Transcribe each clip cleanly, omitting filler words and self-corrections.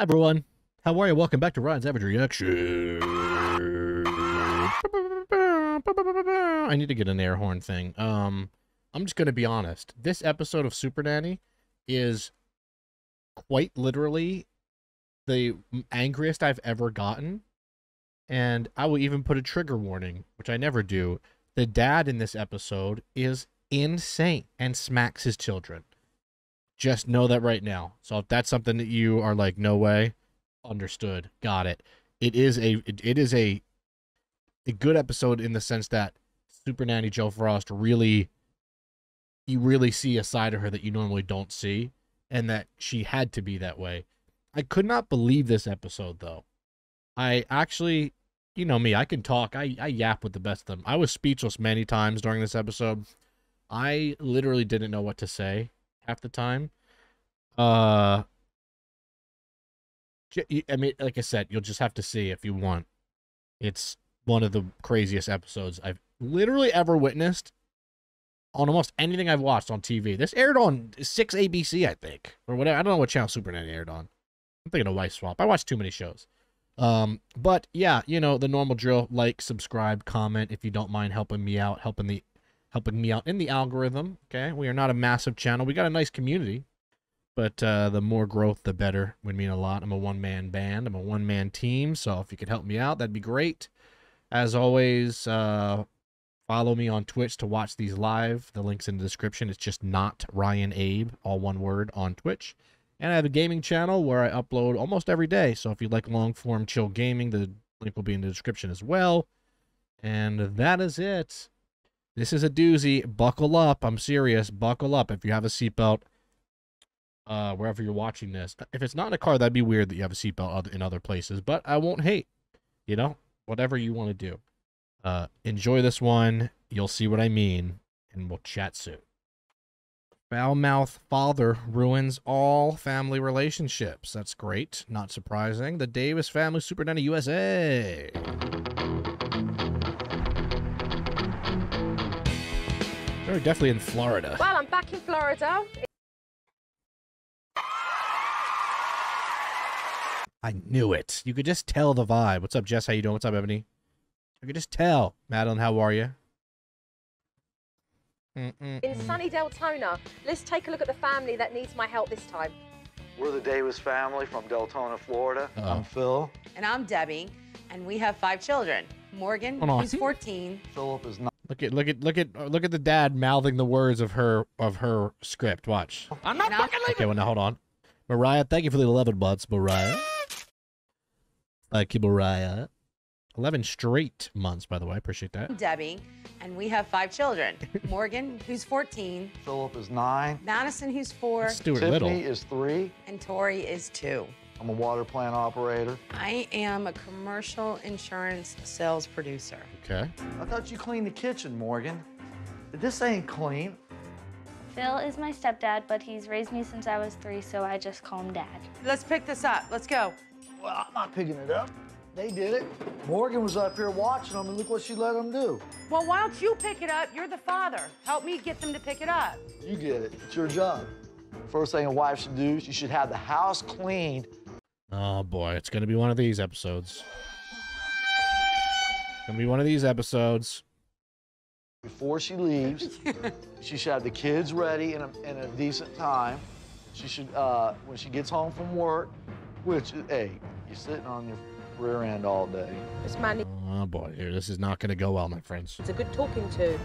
Hi everyone, how are you? Welcome back to Ryan's Average Reaction. I need to get an air horn thing. I'm just going to be honest. This episode of Supernanny is quite literally the angriest I've ever gotten. And I will even put a trigger warning, which I never do. The dad in this episode is insane and smacks his children. Just know that right now. So if that's something that you are like, no way, understood, got it. It is a good episode in the sense that Supernanny Jo Frost really see a side of her that you normally don't see, and that she had to be that way. I could not believe this episode, though. I actually, you know me, I can talk. I yap with the best of them. I was speechless many times during this episode. I literally didn't know what to say half the time. I mean, like I said, you'll just have to see if you want. It's one of the craziest episodes I've literally ever witnessed on almost anything I've watched on TV. This aired on 6 ABC, I think, or whatever. I don't know what channel Supernanny aired on. I'm thinking of Wife Swap. I watch too many shows. But yeah, you know, the normal drill. Like, subscribe, comment if you don't mind helping me out, helping me out in the algorithm. Okay, we are not a massive channel. We got a nice community, but the more growth, the better. Would mean a lot. I'm a one-man band. I'm a one-man team. So if you could help me out, that'd be great. As always, follow me on Twitch to watch these live. The link's in the description. It's just not Ryan Abe, all one word, on Twitch. And I have a gaming channel where I upload almost every day. So if you like long-form chill gaming, the link will be in the description as well. And that is it. This is a doozy. Buckle up. I'm serious. Buckle up. If you have a seatbelt, wherever you're watching this. If it's not in a car, that'd be weird that you have a seatbelt in other places. But I won't hate, you know, whatever you want to do. Enjoy this one. You'll see what I mean, and we'll chat soon. Foul-mouthed father ruins all family relationships. That's great. Not surprising. The Davis family, Supernanny USA. They're definitely in Florida. Well, I'm back in Florida. I knew it. You could just tell the vibe. What's up, Jess? How you doing? What's up, Ebony? I could just tell. Madeline, how are you? In sunny Deltona. Let's take a look at the family that needs my help this time. We're the Davis family from Deltona, Florida. I'm Phil. And I'm Debbie. And we have 5 children. Morgan, who's 14. Philip is 9. Look at the dad mouthing the words of her script. Watch. I'm not fucking leaving. Okay, well, now hold on. Mariah, thank you for the 11 months, Mariah. Thank you, Mariah. 11 straight months, by the way. I appreciate that. Debbie, and we have 5 children. Morgan, who's 14. Philip is 9. Madison, who's 4. Stuart Tiffany Little. Is 3. And Tori is 2. I'm a water plant operator. I am a commercial insurance sales producer. Okay. I thought you cleaned the kitchen, Morgan. This ain't clean. Phil is my stepdad, but he's raised me since I was 3, so I just call him Dad. Let's pick this up. Let's go. Well, I'm not picking it up. They did it. Morgan was up here watching them, and look what she let them do. Well, why don't you pick it up? You're the father. Help me get them to pick it up. You get it. It's your job. First thing a wife should do is you should have the house cleaned. Oh, boy. It's going to be one of these episodes. It's going to be one of these episodes. Before she leaves, she should have the kids ready in a decent time. She should, when she gets home from work, which, hey, you're sitting on your rear end all day. It's my oh boy, here, this is not gonna go well, my friends. It's a good talking to.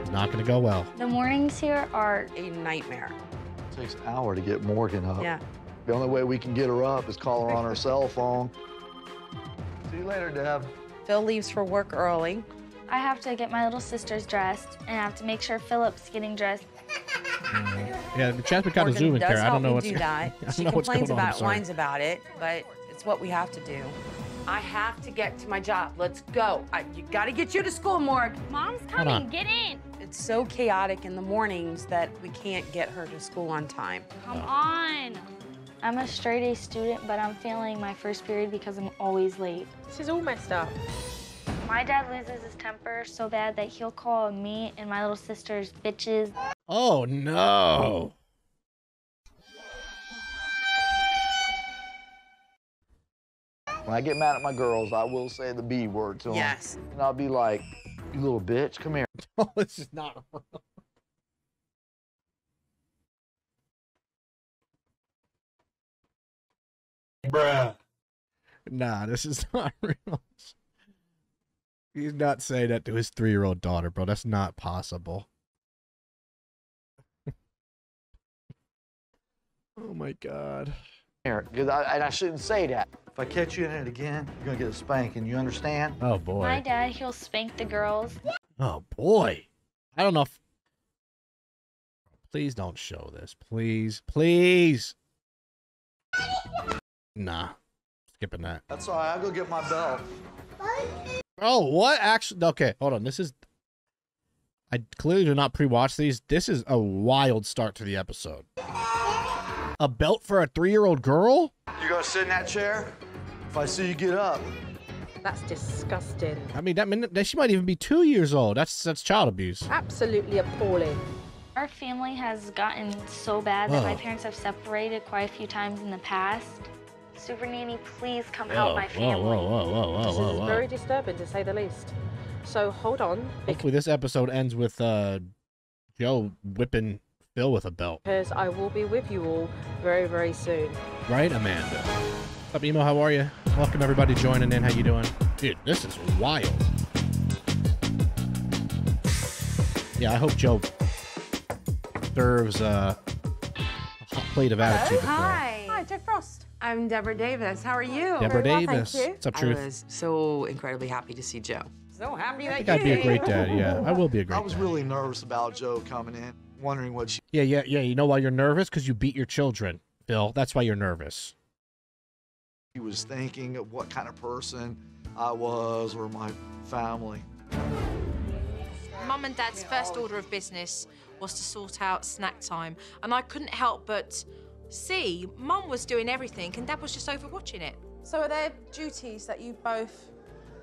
It's not gonna go well. The mornings here are a nightmare. It takes an hour to get Morgan up. Yeah. The only way we can get her up is call her on her cell phone. See you later, Deb. Phil leaves for work early. I have to get my little sisters dressed, and I have to make sure Philip's getting dressed. Yeah, the chat's been kind of zooming there. I don't know what's going on. She complains about, whines about it, but it's what we have to do. I have to get to my job. Let's go. You got to get you to school, Morg. Mom's coming. Get in. It's so chaotic in the mornings that we can't get her to school on time. Come on. I'm a straight-A student, but I'm failing my first period because I'm always late. She's all messed up. My dad loses his temper so bad that he'll call me and my little sisters bitches. Oh, no. When I get mad at my girls, I will say the B word to them. Yes. And I'll be like, you little bitch, come here. Oh, this is not real. Bruh. Nah, this is not real. He's not saying that to his 3-year-old daughter, bro. That's not possible. Oh my God. Here, and I shouldn't say that. If I catch you in it again, you're gonna get a spanking. You understand? Oh boy. My dad, he'll spank the girls. Oh boy. I don't know if... Please don't show this. Please. Please. Nah. Skipping that. That's all right. I'll go get my belt. Oh, what? Actually, okay. Hold on. This is... I clearly do not pre-watch these. This is a wild start to the episode. A belt for a 3-year-old girl? You gonna sit in that chair? If I see you get up. That's disgusting. I mean, she might even be 2 years old. That's child abuse. Absolutely appalling. Our family has gotten so bad that my parents have separated quite a few times in the past. Supernanny, please come help my family. This is very disturbing, to say the least. So hold on. Hopefully this episode ends with Joe whipping Phil with a belt. Because I will be with you all very, very soon. Right, Amanda? What's up, Emo? How are you? Welcome, everybody joining in. How you doing? Dude, this is wild. Yeah, I hope Joe serves a hot plate of attitude. Hi. Hi, Jo Frost. I'm Deborah Davis. How are you? Deborah Davis. Well, thank you. What's up, Truth? I was so incredibly happy to see Joe. So happy that I'd be a great dad, yeah. I will be a great dad. I was really nervous about Joe coming in. Wondering what she... Yeah. You know why you're nervous? Because you beat your children, Phil. That's why you're nervous. He was thinking of what kind of person I was or my family. Mum and Dad's first order of business was to sort out snack time, and I couldn't help but see Mum was doing everything and Dad was just overwatching it. So are there duties that you both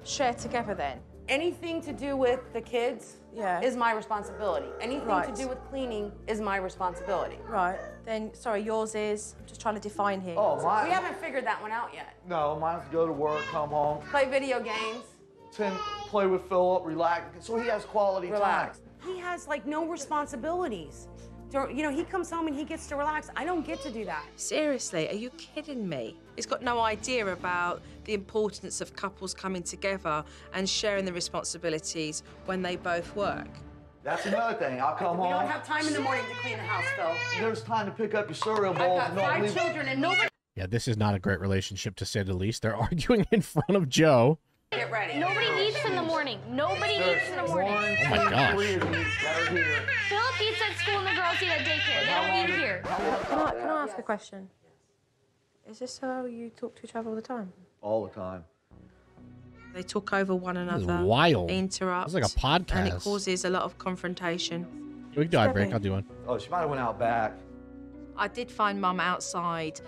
share together then? Anything to do with the kids is my responsibility. Anything to do with cleaning is my responsibility. Right. Then, sorry, yours is... I'm just trying to define here. Oh, mine. We haven't figured that one out yet. No, mine has to go to work, come home. Play video games. Play with Philip, relax. So he has quality time. He has, like, no responsibilities. You know, he comes home and he gets to relax. I don't get to do that. Seriously, are you kidding me? He's got no idea about the importance of couples coming together and sharing the responsibilities when they both work. That's another thing. I'll come home. We don't have time in the morning to clean the house, though. There's time to pick up your cereal bowl. I've got five children and nobody... Yeah, this is not a great relationship, to say the least. They're arguing in front of Joe. Get ready. Nobody eats in the morning. Nobody eats in the morning. Oh my gosh. Philip eats at school and the girls eat at daycare. They don't eat here. Can I ask a question? Is this how you talk to each other all the time? All the time. They talk over one another. This is wild. They interrupt. It's like a podcast. And it causes a lot of confrontation. We can do a break. I'll do one. Oh, she might have went out back. I did find Mum outside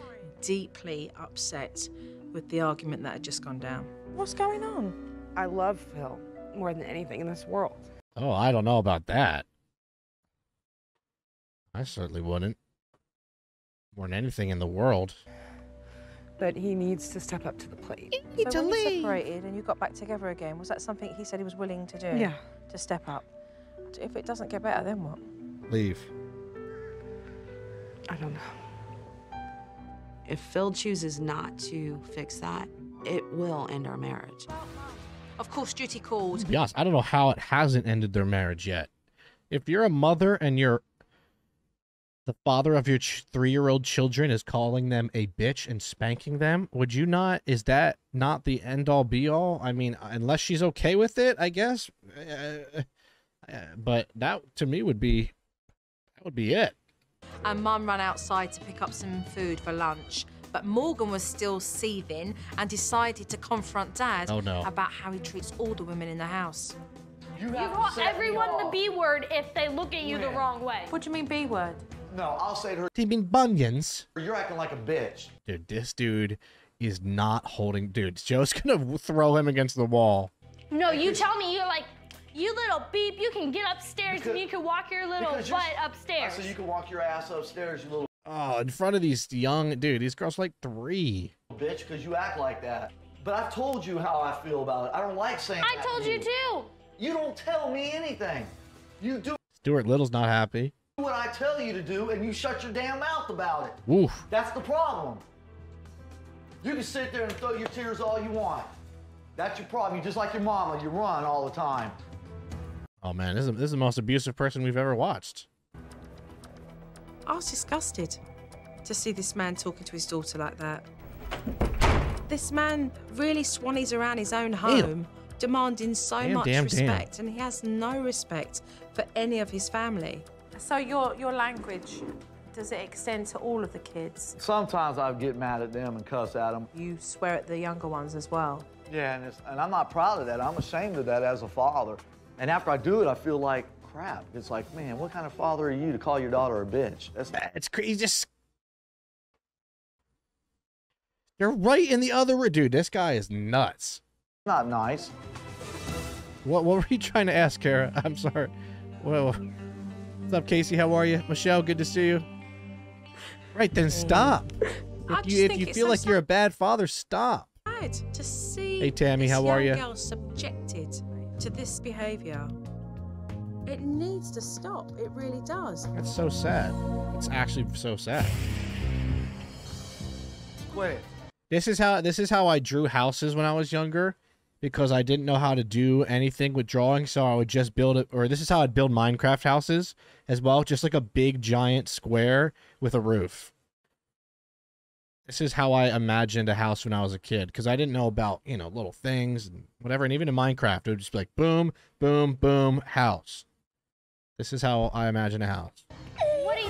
deeply upset with the argument that had just gone down. What's going on? I love Phil more than anything in this world. Oh, I don't know about that. I certainly wouldn't. More than anything in the world. But he needs to step up to the plate. So when you separated and you got back together again, was that something he said he was willing to do? Yeah. To step up? If it doesn't get better, then what? Leave. I don't know. If Phil chooses not to fix that, it will end our marriage. Of course, duty called. To be honest, I don't know how it hasn't ended their marriage yet. If you're a mother and you're the father of your 3-year-old children is calling them a bitch and spanking them, would you not? Is that not the end all be all? I mean, unless she's okay with it, I guess. But that to me would be, that would be it. And Mum ran outside to pick up some food for lunch. But Morgan was still seething and decided to confront Dad about how he treats all the women in the house. You call everyone the B word if they look at you the wrong way. What do you mean B word? No, I'll say to her. Do you mean bunions? You're acting like a bitch. Dude, this dude is not holding. Dude, Joe's gonna throw him against the wall. No, you tell me. You're like, you little beep. You can get upstairs and you can walk your little butt upstairs. So you can walk your ass upstairs, you little. Oh, in front of these young, dude, these girls are like 3. Bitch, because you act like that. But I told you how I feel about it. I don't like saying I told you too. You don't tell me anything. You do. Stuart Little's not happy. What I tell you to do, and you shut your damn mouth about it. Oof. That's the problem. You can sit there and throw your tears all you want. That's your problem. You're just like your mama. You run all the time. Oh man, this is the most abusive person we've ever watched. I was disgusted to see this man talking to his daughter like that. This man really swannies around his own home, demanding so much respect, and he has no respect for any of his family. So your language, does it extend to all of the kids? Sometimes I get mad at them and cuss at them. You swear at the younger ones as well. Yeah, and I'm not proud of that. I'm ashamed of that as a father. And after I do it, I feel like crap. It's like, man, what kind of father are you to call your daughter a bitch? It's crazy. Just... You're right in the other room. Dude, this guy is nuts. Not nice. What were you trying to ask, Kara? I'm sorry. Well, what's up, Casey? How are you? Michelle, good to see you. Right, then stop. If you feel like you're a bad father, stop. To see hey, Tammy, how are you? Girl subjected to this behavior. It needs to stop. It really does. That's so sad. It's actually so sad. Wait. This is how I drew houses when I was younger, because I didn't know how to do anything with drawing, so I would just build it. Or this is how I'd build Minecraft houses as well, just like a big giant square with a roof. This is how I imagined a house when I was a kid, because I didn't know about, you know, little things and whatever. And even in Minecraft, it would just be like, boom, boom, boom, house. This is how I imagine a house. What are you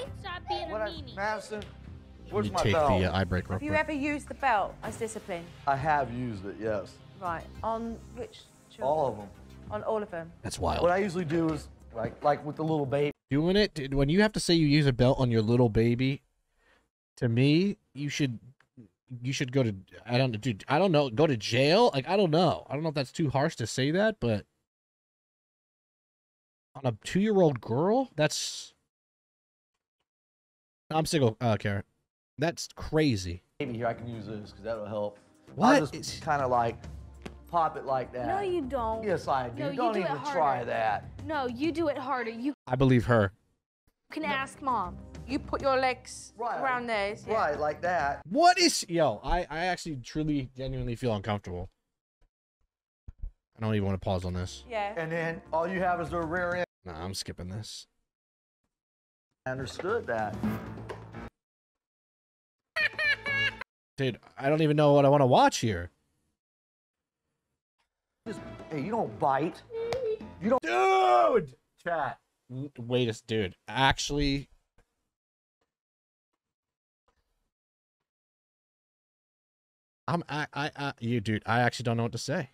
doing? Stop being a meanie. Madison, where's my belt? Take the eye break real quick. Have you ever used the belt as discipline? I have used it, yes. Right. On which children? All of them. On all of them? That's wild. What I usually do is, like with the little baby. Doing it, when you have to say you use a belt on your little baby... To me, you should go to I don't know, go to jail. Like I don't know if that's too harsh to say that, but on a 2-year-old girl, that's I'm single, Karen. That's crazy. Maybe here I can use this because that'll help. What? I'll just kind of like pop it like that. No, you don't. Yes, I do. No, don't you do even try that. No, you do it harder. You. I believe her. You can ask mom. You put your legs around theirs. Yeah. Right, like that. What is... Yo, I actually truly, genuinely feel uncomfortable. I don't even want to pause on this. Yeah. And then all you have is their rear end. Nah, I'm skipping this. I understood that. Dude, I don't even know what I want to watch here. Hey, you don't bite. You don't... Dude! Chat. Wait a... Dude, actually... dude, I actually don't know what to say.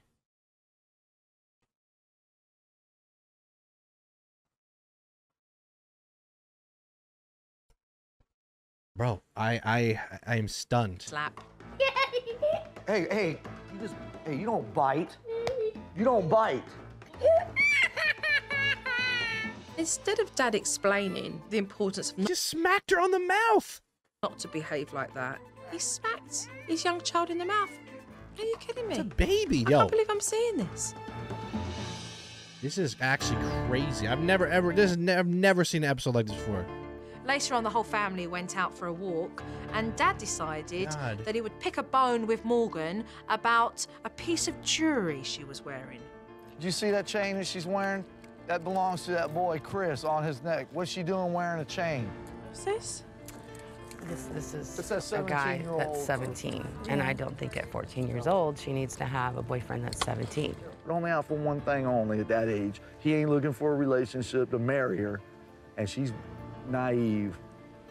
Bro, I am stunned. Slap. hey, you don't bite. You don't bite. Instead of Dad explaining the importance of... He just smacked her on the mouth. Not to behave like that. He smacked his young child in the mouth. Are you kidding me? It's a baby, yo. I can't believe I'm seeing this. This is actually crazy. I've never seen an episode like this before. Later on, the whole family went out for a walk, and Dad decided that he would pick a bone with Morgan about a piece of jewelry she was wearing. Do you see that chain that she's wearing? That belongs to that boy, Chris, on his neck. What's she doing wearing a chain? What's this? This is a guy that's 17, and I don't think at 14 years old she needs to have a boyfriend that's 17. But only out for one thing only at that age. He ain't looking for a relationship to marry her, and she's naive.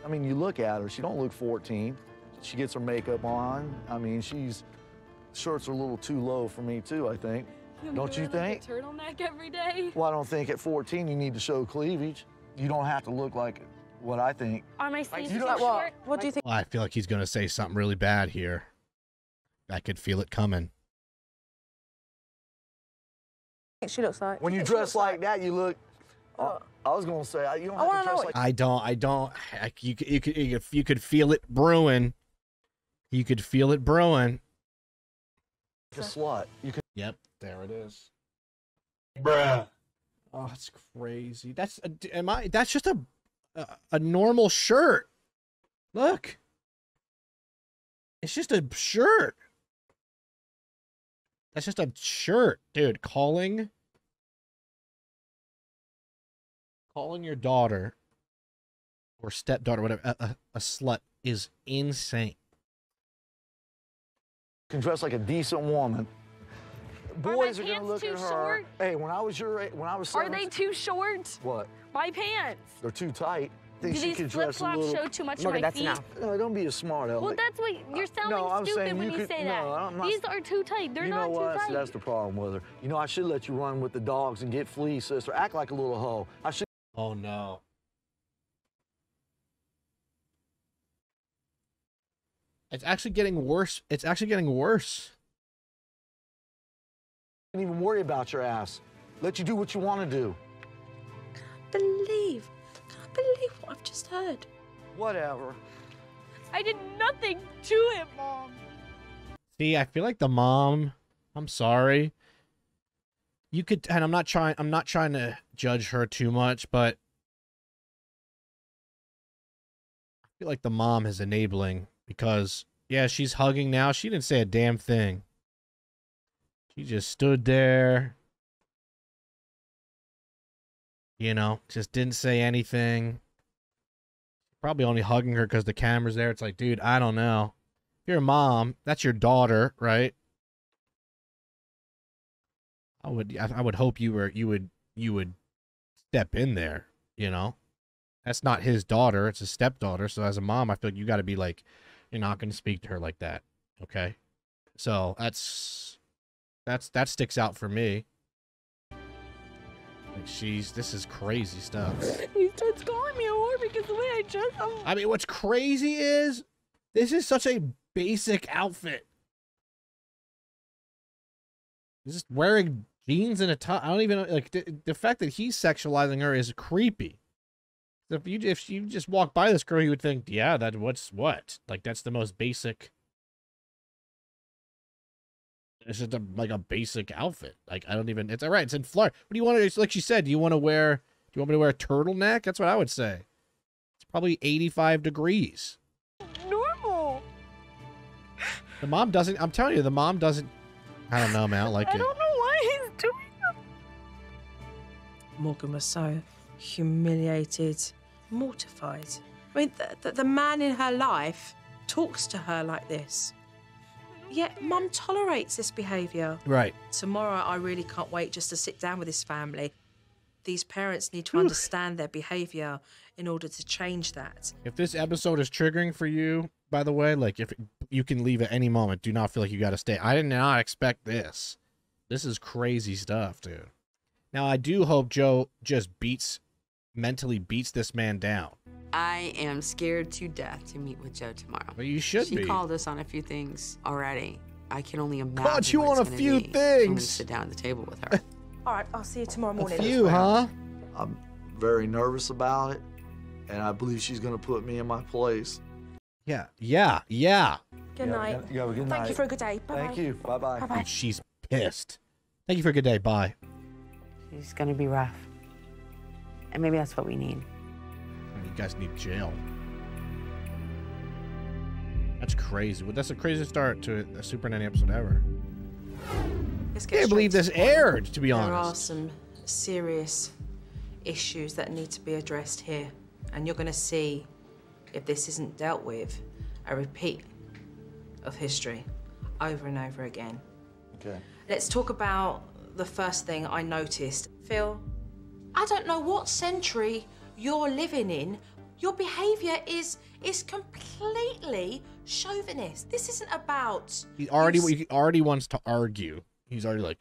I mean, you look at her, she don't look 14. She gets her makeup on. I mean, shorts are a little too low for me, too, I think. Don't you think? Like a turtleneck every day? Well, I don't think at 14 you need to show cleavage. You don't have to look like it. What I think. Are my sleeves too short? What do you think? Well, I feel like he's going to say something really bad here. I could feel it coming. She looks like. When you dress like that, you look. I was going to say you don't have to dress like. You could feel it brewing. a slut. You can. Yep. There it is. Bruh. Oh, that's crazy. That's a, am I? That's just a normal shirt. Look. It's just a shirt. That's just a shirt, dude. Calling your daughter or stepdaughter, whatever, a slut is insane. Can dress like a decent woman. Boys are gonna look at her. Short? Hey, when I was your age, when I was 7, are they too short? What? My pants. They're too tight. Do these flip-flops show too much of my feet? No, don't be a smart aleck. Well, that's what you're sounding stupid when you say that. These are too tight. They're not too tight. That's the problem with her. You know, I should let you run with the dogs and get fleas, sister. Act like a little hoe. I should. Oh no. It's actually getting worse. It's actually getting worse. I didn't even worry about your ass. Let you do what you want to do. I can't believe what I've just heard. Whatever. I did nothing to it, Mom. See, I feel like the mom, I'm sorry. You could, and I'm not trying to judge her too much, but I feel like the mom is enabling because, yeah, she's hugging now. She didn't say a damn thing. She just stood there. You know, just didn't say anything. Probably only hugging her because the camera's there. It's like, dude, I don't know. You're a mom. That's your daughter, right? I would hope you would step in there. You know, that's not his daughter. It's his stepdaughter. So as a mom, I feel like you got to be like, you're not going to speak to her like that. Okay, so that sticks out for me. Like this is crazy stuff. He starts calling me a whore because the way I dress. I mean, what's crazy is this is such a basic outfit. Just wearing jeans and a top. I don't even know. Like the fact that he's sexualizing her is creepy. So if you just walk by this girl, you would think, yeah, that what's what? Like that's the most basic. It's just like a basic outfit. Like I don't even. It's all right. It's in Florida. What do you want to? Like she said, do you want to wear? Do you want me to wear a turtleneck? That's what I would say. It's probably 85 degrees. Normal. The mom doesn't. I'm telling you, the mom doesn't. I don't know, man. I don't know why he's doing that. Morgan was so humiliated, mortified. I mean, the man in her life talks to her like this. Yet Mum tolerates this behaviour. Right. Tomorrow, I really can't wait just to sit down with this family. These parents need to understand their behaviour in order to change that. If this episode is triggering for you, by the way, like if you can leave at any moment, do not feel like you got to stay. I did not expect this. This is crazy stuff, dude. Now, I do hope Jo just mentally beats this man down. I am scared to death to meet with Jo tomorrow. Well, you should be. She called us on a few things already. I can only imagine. Caught you on a few things. I'm gonna sit down at the table with her. All right, I'll see you tomorrow morning. A few, huh? I'm very nervous about it, and I believe she's gonna put me in my place. Yeah. Good night. Yeah, good night. Thank you for a good day. Bye. Thank you. Bye bye. Dude, she's pissed. Thank you for a good day. Bye. She's gonna be rough, and maybe that's what we need. You guys need jail. That's crazy. Well, that's the craziest start to a Supernanny episode ever. I can't believe this aired, to be honest. There are some serious issues that need to be addressed here. And you're going to see, if this isn't dealt with, a repeat of history over and over again. Okay. Let's talk about the first thing I noticed. Phil, I don't know what century you're living in, your behavior is completely chauvinist. This isn't about... He already wants to argue. He's already like...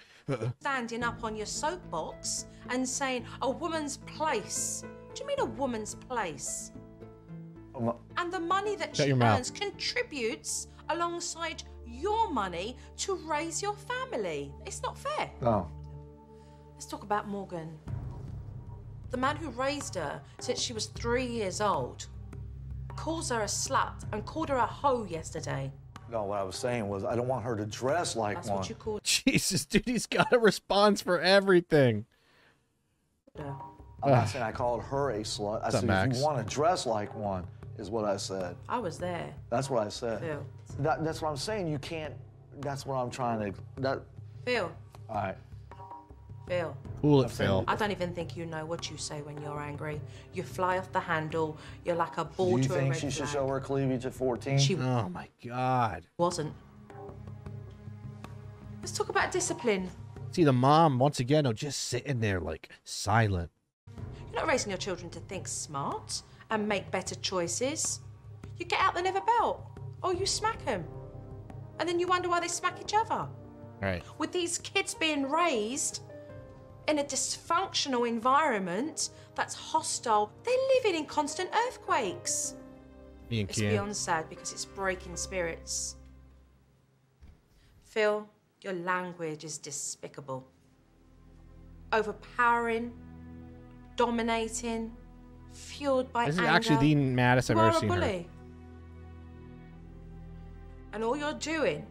Standing up on your soapbox and saying, a woman's place. What do you mean a woman's place? And the money that she earns contributes alongside your money to raise your family. It's not fair. No. Let's talk about Morgan. The man who raised her since she was 3 years old calls her a slut and called her a hoe yesterday. No, what I was saying was I don't want her to dress like that's one. What you call Jesus, dude, he's got a response for everything. Yeah. I'm not saying I called her a slut. I said, if you want to dress like one, is what I said. I was there. That's what I said. Phil. That's what I'm saying. You can't. That's what I'm trying to. Phil. All right. Phil. Cool it, Phil. I don't even think you know what you say when you're angry. You fly off the handle. You're like a ball to a red flag. Do you think she should show her cleavage at 14? Oh my God. Wasn't. Let's talk about discipline. See, the mom once again, just sitting there like silent. You're not raising your children to think smart and make better choices. You get out the leather belt, or you smack them, and then you wonder why they smack each other. Right. With these kids being raised in a dysfunctional environment that's hostile, they're living in constant earthquakes. It's beyond sad because it's breaking spirits. Phil, your language is despicable, overpowering, dominating, fueled by anger. This is actually the maddest I've ever seen her. And all you're doing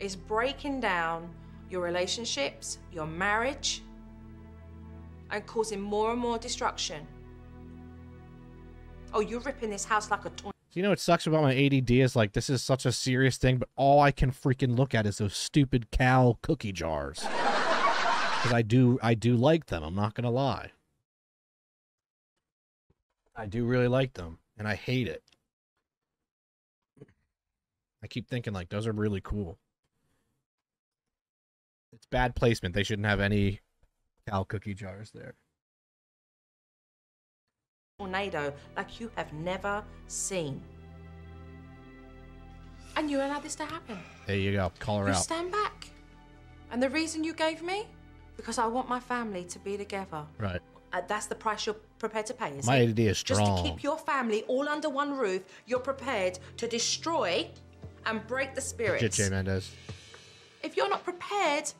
is breaking down your relationships, your marriage, and causing more and more destruction. Oh, you're ripping this house like a torn. You know what sucks about my ADD is like this is such a serious thing, but all I can freaking look at is those stupid cow cookie jars. Because I do like them. I'm not gonna lie. I do really like them, and I hate it. I keep thinking, like, those are really cool. It's bad placement. They shouldn't have any cow cookie jars there. Tornado like you have never seen. And you allow this to happen. There you go. Call her out. You stand back. And the reason you gave me? Because I want my family to be together. Right. That's the price you're prepared to pay, isn't it? My ADD is strong. Just to keep your family all under one roof, you're prepared to destroy and break the spirits. J.J. Mendez. If you're not prepared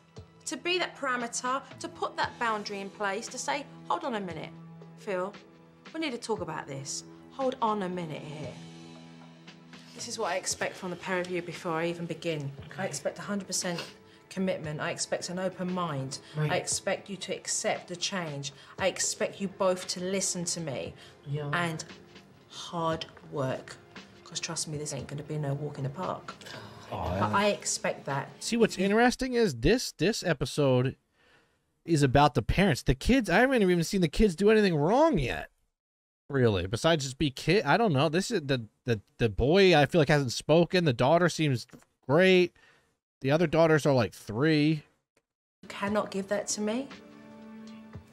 to be that parameter, to put that boundary in place, to say, hold on a minute, Phil, we need to talk about this. Hold on a minute here. This is what I expect from the pair of you before I even begin. Okay. I expect 100% commitment. I expect an open mind. Right. I expect you to accept the change. I expect you both to listen to me. Yeah. And hard work. Because trust me, this ain't going to be no walk in the park. Oh, yeah. But I expect that. See, what's interesting is this episode is about the parents. The kids, I haven't even seen the kids do anything wrong yet. Really, besides just be kid. I don't know. This is the boy, I feel like, hasn't spoken. The daughter seems great. The other daughters are like 3. You cannot give that to me.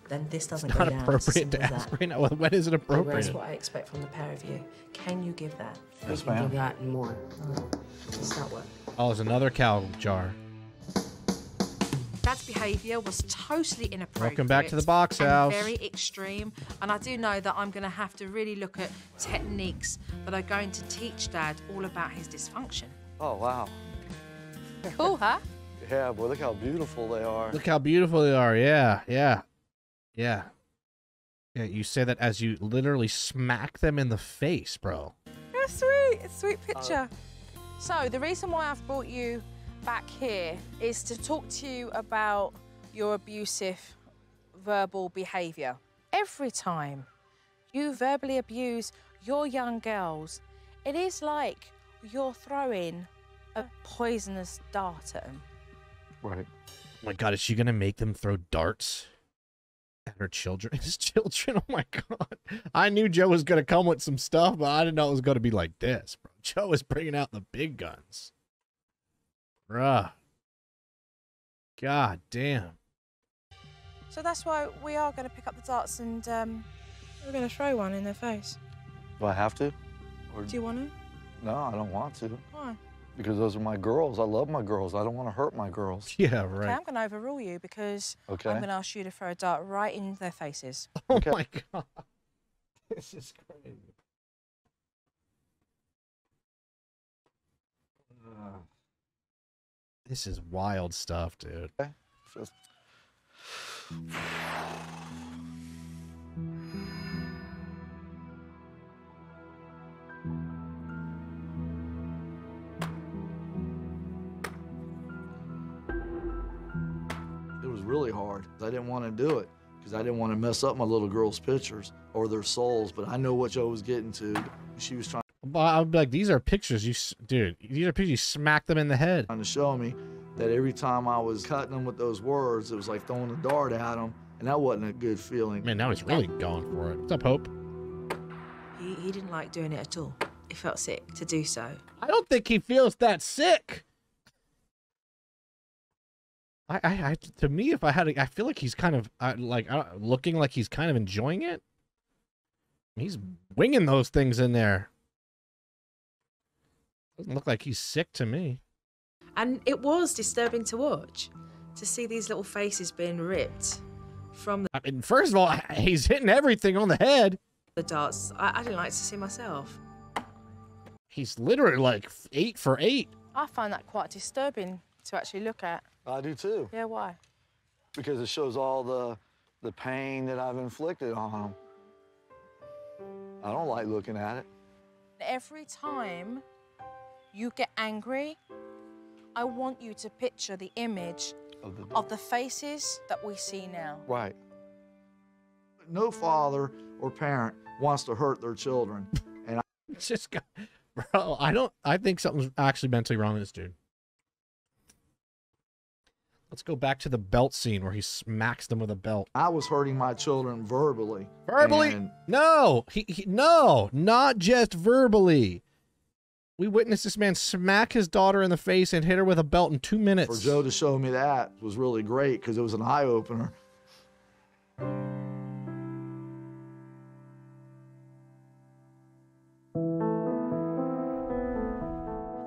Then this doesn't go down. It's not appropriate to ask right now. When is it appropriate? That's what I expect from the pair of you. Can you give that? Yes, ma'am. Give that and more. It's not work. Oh, there's another cow jar. Dad's behaviour was totally inappropriate. Welcome back to the box house. Very extreme, and I do know that I'm going to have to really look at techniques that are going to teach Dad all about his dysfunction. Oh wow. Cool, huh? Yeah, boy, look how beautiful they are. Look how beautiful they are, yeah, yeah. Yeah. Yeah, you say that as you literally smack them in the face, bro. You're sweet. It's a sweet picture. So, the reason why I've brought you back here is to talk to you about your abusive verbal behavior. Every time you verbally abuse your young girls, it is like you're throwing a poisonous dart at them. Right. Oh my God, is she gonna make them throw darts at her children? His children? Oh my God. I knew Joe was gonna come with some stuff, but I didn't know it was gonna be like this, bro. Joe is bringing out the big guns. Bruh. God damn. So that's why we are gonna pick up the darts and we're gonna throw one in their face. Do I have to? Or... Do you want to? No, I don't want to. Why? Because those are my girls. I love my girls. I don't want to hurt my girls. Yeah, right. Okay, I'm going to overrule you because I'm going to ask you to throw a dart right in their faces. Oh, my God. This is crazy. This is wild stuff, dude. Okay. Just... really hard. I didn't want to do it because I didn't want to mess up my little girl's pictures or their souls, but I know what Jo was getting to. She was trying. I would be like, these are pictures, dude. These are pictures. You smack them in the head. Trying to show me that every time I was cutting them with those words, it was like throwing a dart at them, and that wasn't a good feeling. Man, now he's really going for it. What's up, Hope? He didn't like doing it at all. He felt sick to do so. I don't think he feels that sick. I to me, if I had, I feel like he's kind of looking like he's kind of enjoying it. He's winging those things in there. Doesn't look like he's sick to me. And it was disturbing to watch, to see these little faces being ripped from the... I mean, first of all, he's hitting everything on the head. The darts, I didn't like to see myself. He's literally like 8 for 8. I find that quite disturbing to actually look at. I do too. Yeah, why? Because it shows all the pain that I've inflicted on him. I don't like looking at it. Every time you get angry, I want you to picture the image of the faces that we see now. Right. No father or parent wants to hurt their children. And I just got, bro, I think something's actually mentally wrong with this dude. Let's go back to the belt scene where he smacks them with a belt. I was hurting my children verbally. Verbally? No, no, not just verbally. We witnessed this man smack his daughter in the face and hit her with a belt in 2 minutes. For Jo to show me that was really great because it was an eye-opener.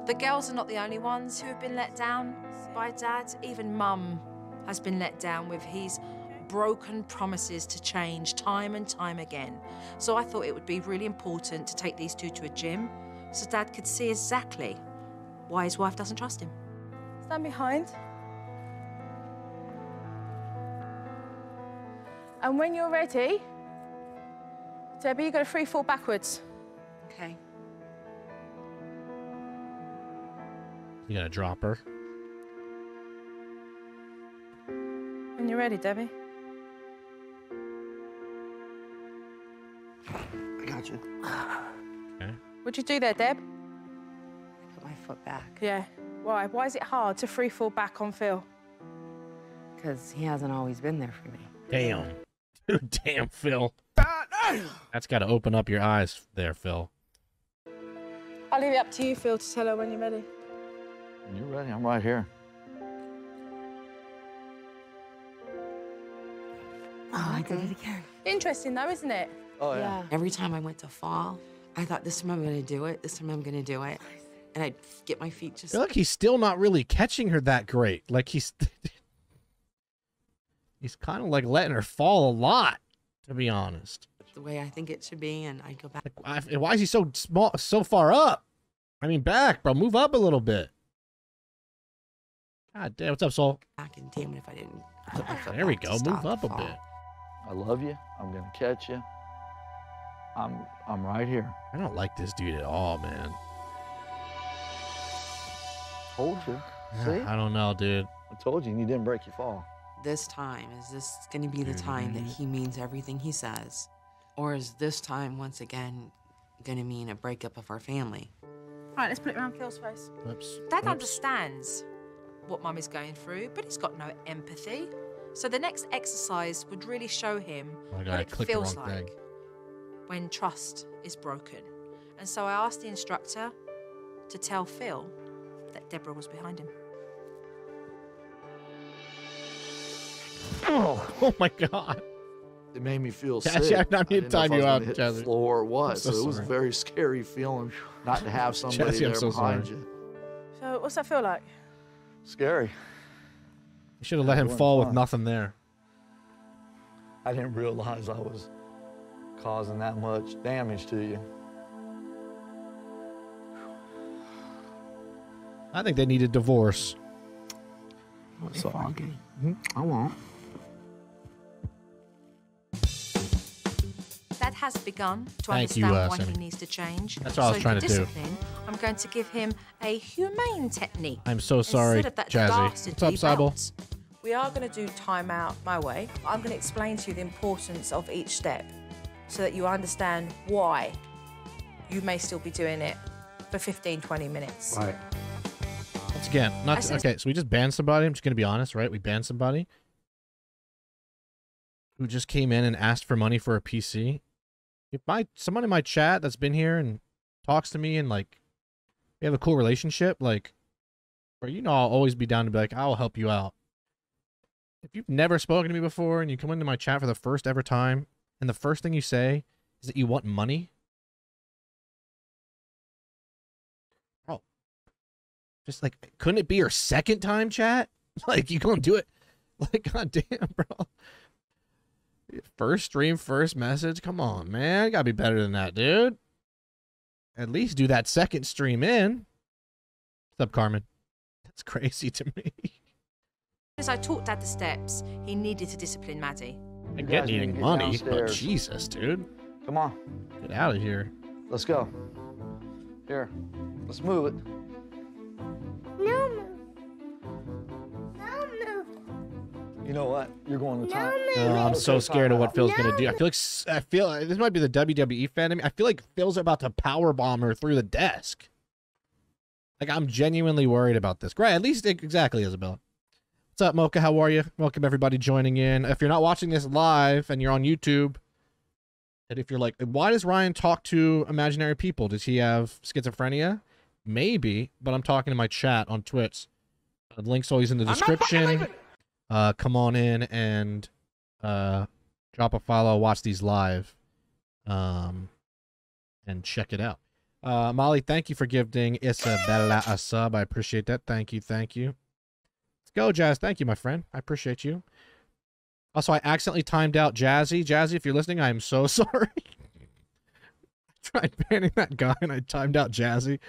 The girls are not the only ones who have been let down by Dad. Even Mum has been let down with his broken promises to change time and time again. So I thought it would be really important to take these two to a gym so Dad could see exactly why his wife doesn't trust him. Stand behind. And when you're ready, Debbie, you go 3-4 backwards. Okay. You gonna drop her? When you're ready, Debbie. I got you. Okay. What'd you do there, Deb? I put my foot back. Yeah. Why? Why is it hard to 3-4 back on Phil? Because he hasn't always been there for me. Damn. Dude, damn, Phil. That's got to open up your eyes there, Phil. I'll leave it up to you, Phil, to tell her when you're ready. When you're ready, I'm right here. Oh, I did it again. Interesting, though, isn't it? Oh, yeah. Every time I went to fall, I thought, this time I'm going to do it. This time I'm going to do it. And I'd get my feet just... Look, he's still not really catching her that great. Like, he's... he's kind of, like, letting her fall a lot, to be honest. The way I think it should be, and I go back... Like, why is he so small, so far up? I mean, back, bro. Move up a little bit. God damn, what's up, Sol? Back and damn it if I didn't... There we go. Move up a bit. I love you. I'm going to catch you. I'm right here. I don't like this dude at all, man. Told you. See? I don't know, dude. I told you, and you didn't break your fall. This time, is this going to be the time that he means everything he says? Or is this time, once again, going to mean a breakup of our family? All right, let's put it around Phil's face. Oops. Dad understands what Mum is going through, but he's got no empathy. So the next exercise would really show him what it feels like when trust is broken. And so I asked the instructor to tell Phil that Deborah was behind him. Oh my God. It made me feel sick. Yeah, I didn't know if I was gonna hit the floor or what, so it was a very scary feeling not to have somebody there behind you. So what's that feel like? Scary. You should have let him fall with nothing there. I didn't realize I was causing that much damage to you. I think they need a divorce. I'm sorry. I won't. Dad has begun to understand why he needs to change. That's what I was trying to do. I'm going to give him a humane technique. I'm so sorry, Jazzy. What's up, Sybil? We are going to do time out my way. I'm going to explain to you the importance of each step so that you understand why you may still be doing it for 15, 20 minutes. Right. Once again, not to, okay, so we just banned somebody. I'm just going to be honest, right? We banned somebody who just came in and asked for money for a PC. If someone in my chat that's been here and talks to me and like we have a cool relationship, like, or you know, I'll always be down to be like, I'll help you out. If you've never spoken to me before and you come into my chat for the first ever time and the first thing you say is that you want money, oh, just like, couldn't it be your second time, chat? Like, you gonna do it? Like, goddamn, bro. First stream, first message. Come on, man. You gotta be better than that, dude. At least do that second stream in. What's up, Carmen? That's crazy to me. As I taught Dad the steps, he needed to discipline Maddie. I get needing money, but Jesus, dude. Come on. Get out of here. Let's go. Here. Let's move it. No move. No move. You know what? You're going to time. No, I'm so scared of what Phil's going to do. I feel like this might be the WWE fan of me. I feel like Phil's about to powerbomb her through the desk. Like, I'm genuinely worried about this. Right, at least exactly, Isabella. What's up, Mocha? How are you? Welcome, everybody joining in. If you're not watching this live and you're on YouTube, and if you're like, why does Ryan talk to imaginary people? Does he have schizophrenia? Maybe, but I'm talking to my chat on Twitch. The link's always in the description. Come on in and drop a follow, watch these live, and check it out. Molly, thank you for gifting Isabella a sub. I appreciate that. Thank you. Thank you. Let's go, Jazz. Thank you, my friend. I appreciate you. Also, I accidentally timed out Jazzy. Jazzy, if you're listening, I am so sorry. I tried banning that guy and I timed out Jazzy.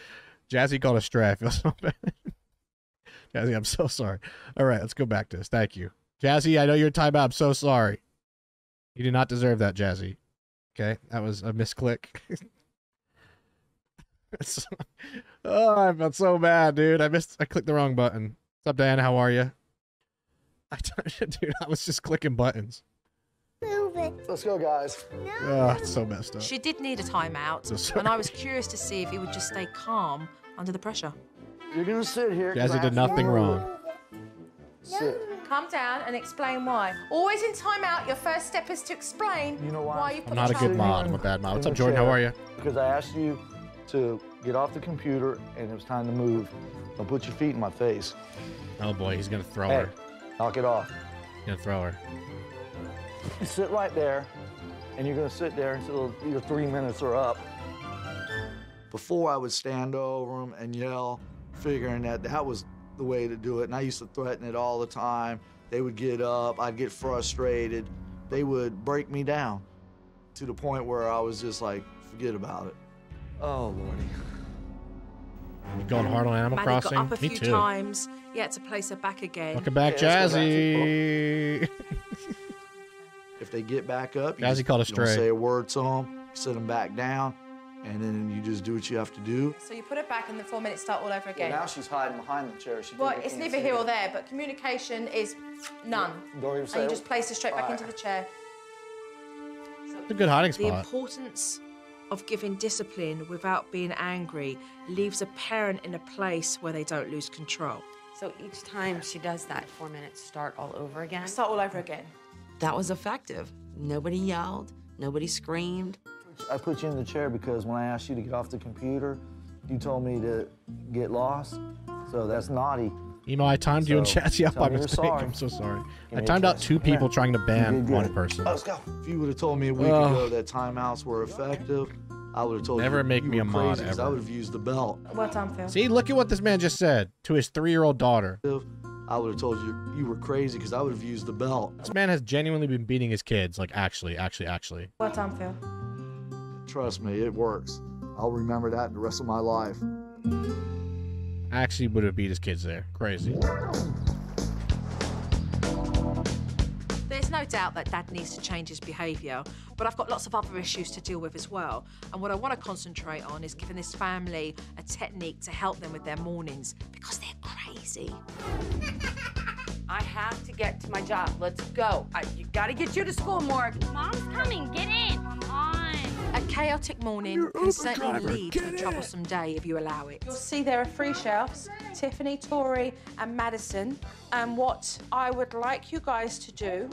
Jazzy got a stray. I feel so bad. Jazzy, I'm so sorry. All right, let's go back to this. Thank you. Jazzy, I know your timeout. I'm so sorry. You do not deserve that, Jazzy. Okay, that was a misclick. Oh, I felt so bad, dude. I clicked the wrong button. What's up, Diana? How are you? Dude, I was just clicking buttons. Move it. Let's go, guys. No. Oh, it's so messed up. She did need a timeout, so and I was curious to see if he would just stay calm under the pressure. You're gonna sit here. Jazzy did nothing wrong. Sit. Come down and explain why. Always in timeout, your first step is to explain why you put. I'm not a good mod. I'm a bad mod. What's up, Jordan? How are you? Because I asked you to get off the computer and it was time to move. Don't put your feet in my face. Oh boy, he's gonna throw her. Knock it off. He's gonna throw her. You sit right there, and you're gonna sit there until your 3 minutes are up. Before I would stand over him and yell, figuring that that was the way to do it, and I used to threaten it all the time. They would get up, I'd get frustrated. They would break me down to the point where I was just like, forget about it. Oh, Lordy. You're going hard on Animal Crossing? Got up a few times. Yeah, to place her back again. Welcome back, Jazzy. If they get back up, you just don't say a word to them, sit them back down, and then you just do what you have to do. So you put her back, and the 4 minutes start all over again. Well, now she's hiding behind the chair. Well, it's neither here or there, but communication is none. Don't even say. And you just place her straight back into the chair. So it's a good hiding spot. The importance of giving discipline without being angry leaves a parent in a place where they don't lose control. So each time she does that 4 minutes, start all over again? Start all over again. That was effective. Nobody yelled, nobody screamed. I put you in the chair because when I asked you to get off the computer, you told me to get lost, so that's naughty. You know, I timed you and Chassie out by mistake. I'm so sorry. I timed out two people trying to ban one person. Let's go. If you would have told me a week ago that timeouts were effective, I would have told you. Never make me a mod ever. I would have used the belt. Well done, Phil. See, look at what this man just said to his 3-year-old daughter. I would have told you you were crazy because I would have used the belt. This man has genuinely been beating his kids, like actually. Well done, Phil. Trust me, it works. I'll remember that the rest of my life. Actually would have beat his kids there. Crazy. There's no doubt that Dad needs to change his behaviour, but I've got lots of other issues to deal with as well. And what I want to concentrate on is giving this family a technique to help them with their mornings, because they're crazy. I have to get to my job. Let's go. You gotta get you to school, Morgan. Mom's coming. Get in. Come on. A chaotic morning can certainly lead to a troublesome day if you allow it. You'll see there are three shelves, Tiffany, Tori, and Madison. And what I would like you guys to do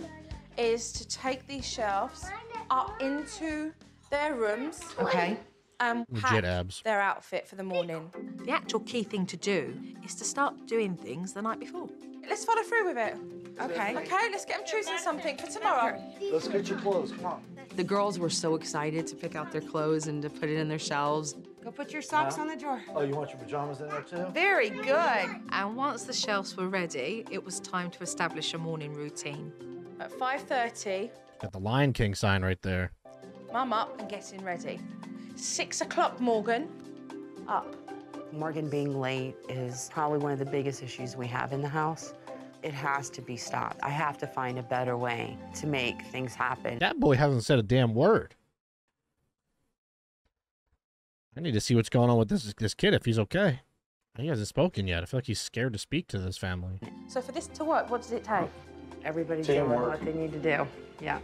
is to take these shelves up into their rooms. Okay. And pack their outfit for the morning. The actual key thing to do is to start doing things the night before. Let's follow through with it. Okay. Okay, let's get them choosing something for tomorrow. Let's get your clothes, come on. The girls were so excited to pick out their clothes and to put it in their shelves. Go put your socks on the drawer. Oh, you want your pajamas in there too? Very good. And once the shelves were ready, it was time to establish a morning routine. At 5:30. Got the Lion King sign right there. Mum up and getting ready. 6 o'clock, Morgan. Up. Morgan being late is probably one of the biggest issues we have in the house. It has to be stopped. I have to find a better way to make things happen. That boy hasn't said a damn word. I need to see what's going on with this kid, if he's okay. He hasn't spoken yet. I feel like he's scared to speak to this family. So for this to work, what does it take? Everybody doing what they need to do. Yeah.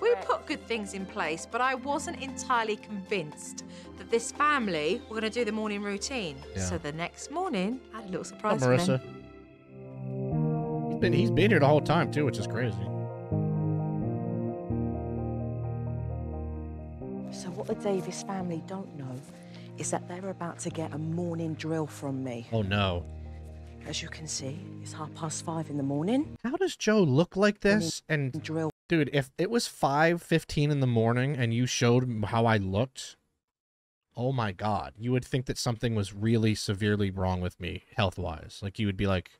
We put good things in place, but I wasn't entirely convinced that this family were going to do the morning routine. Yeah. So the next morning, I had a little surprise for Marissa. Him. He's been here the whole time, too, which is crazy. So what the Davis family don't know is that they're about to get a morning drill from me. Oh, no. As you can see, it's 5:30 in the morning. How does Joe look like this and drill? Dude, if it was 5:15 in the morning and you showed how I looked, oh my God, you would think that something was really severely wrong with me health-wise. Like, you would be, like,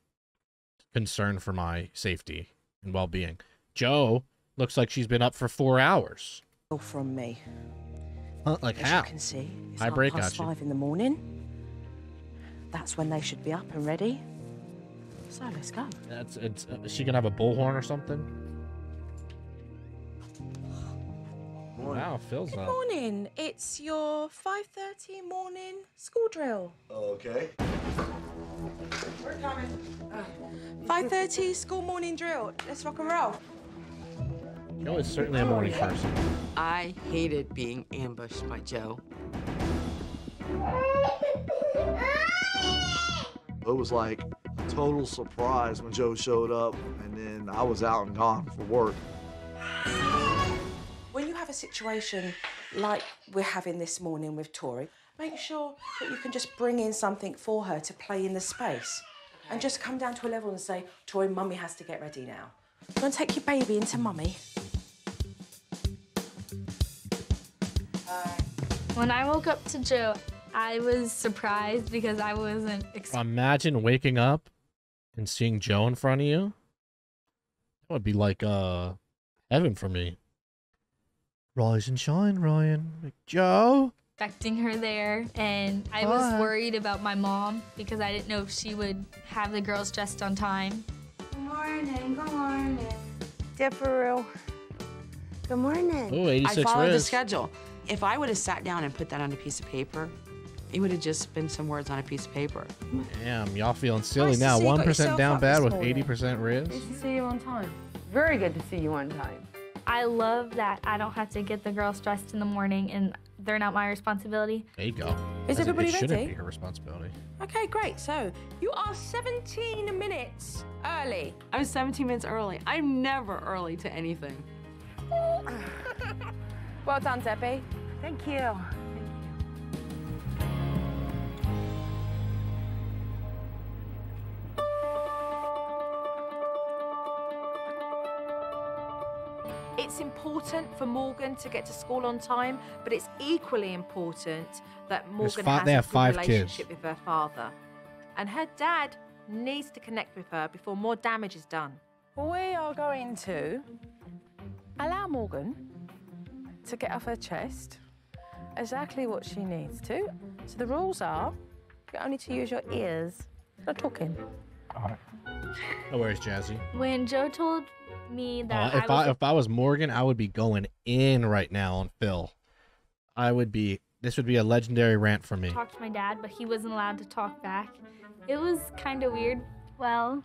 concerned for my safety and well-being. Jo looks like she's been up for 4 hours. From me. Like, as how? You can see, it's I break 5 in the morning. That's when they should be up and ready. So let's go. Is she going to have a bullhorn or something? Wow, Phil's up. Good morning. It's your 5:30 morning school drill. Okay. We're coming. 5:30 school morning drill. Let's rock and roll. Joe is certainly a morning person. I hated being ambushed by Joe. It was like a total surprise when Joe showed up, and then I was out and gone for work. When you have a situation like we're having this morning with Tori, make sure that you can just bring in something for her to play in the space. Okay. And just come down to a level and say, Tori, Mummy has to get ready now. You want to take your baby into Mummy? When I woke up to Joe, I was surprised because I wasn't expecting. Imagine waking up and seeing Joe in front of you. That would be like heaven for me. Rise and shine, Ryan. Like, Joe? Expecting her there, and I was worried about my mom because I didn't know if she would have the girls dressed on time. Good morning, good morning. Dipperoo. Good morning. Ooh, 86 I followed the schedule. If I would have sat down and put that on a piece of paper, it would have just been some words on a piece of paper. Damn, y'all feeling silly nice now. 1% down bad with 80% risk. Nice to see you on time. Very good to see you on time. I love that I don't have to get the girls dressed in the morning and they're not my responsibility. There you go. Is everybody ready? It shouldn't be her responsibility. Okay, great. So you are 17 minutes early. I'm 17 minutes early. I'm never early to anything. Well done, Debbie. Thank you. Thank you. It's important for Morgan to get to school on time, but it's equally important that Morgan has a good relationship with her father. And her dad needs to connect with her before more damage is done. We are going to allow Morgan to get off her chest exactly what she needs to. So the rules are you only to use your ears, not talking. All right. No worries, Jazzy. When Joe told me that if I was Morgan, I would be going in right now on Phil. This would be a legendary rant for me. Talked to my dad, but he wasn't allowed to talk back. It was kind of weird. Well,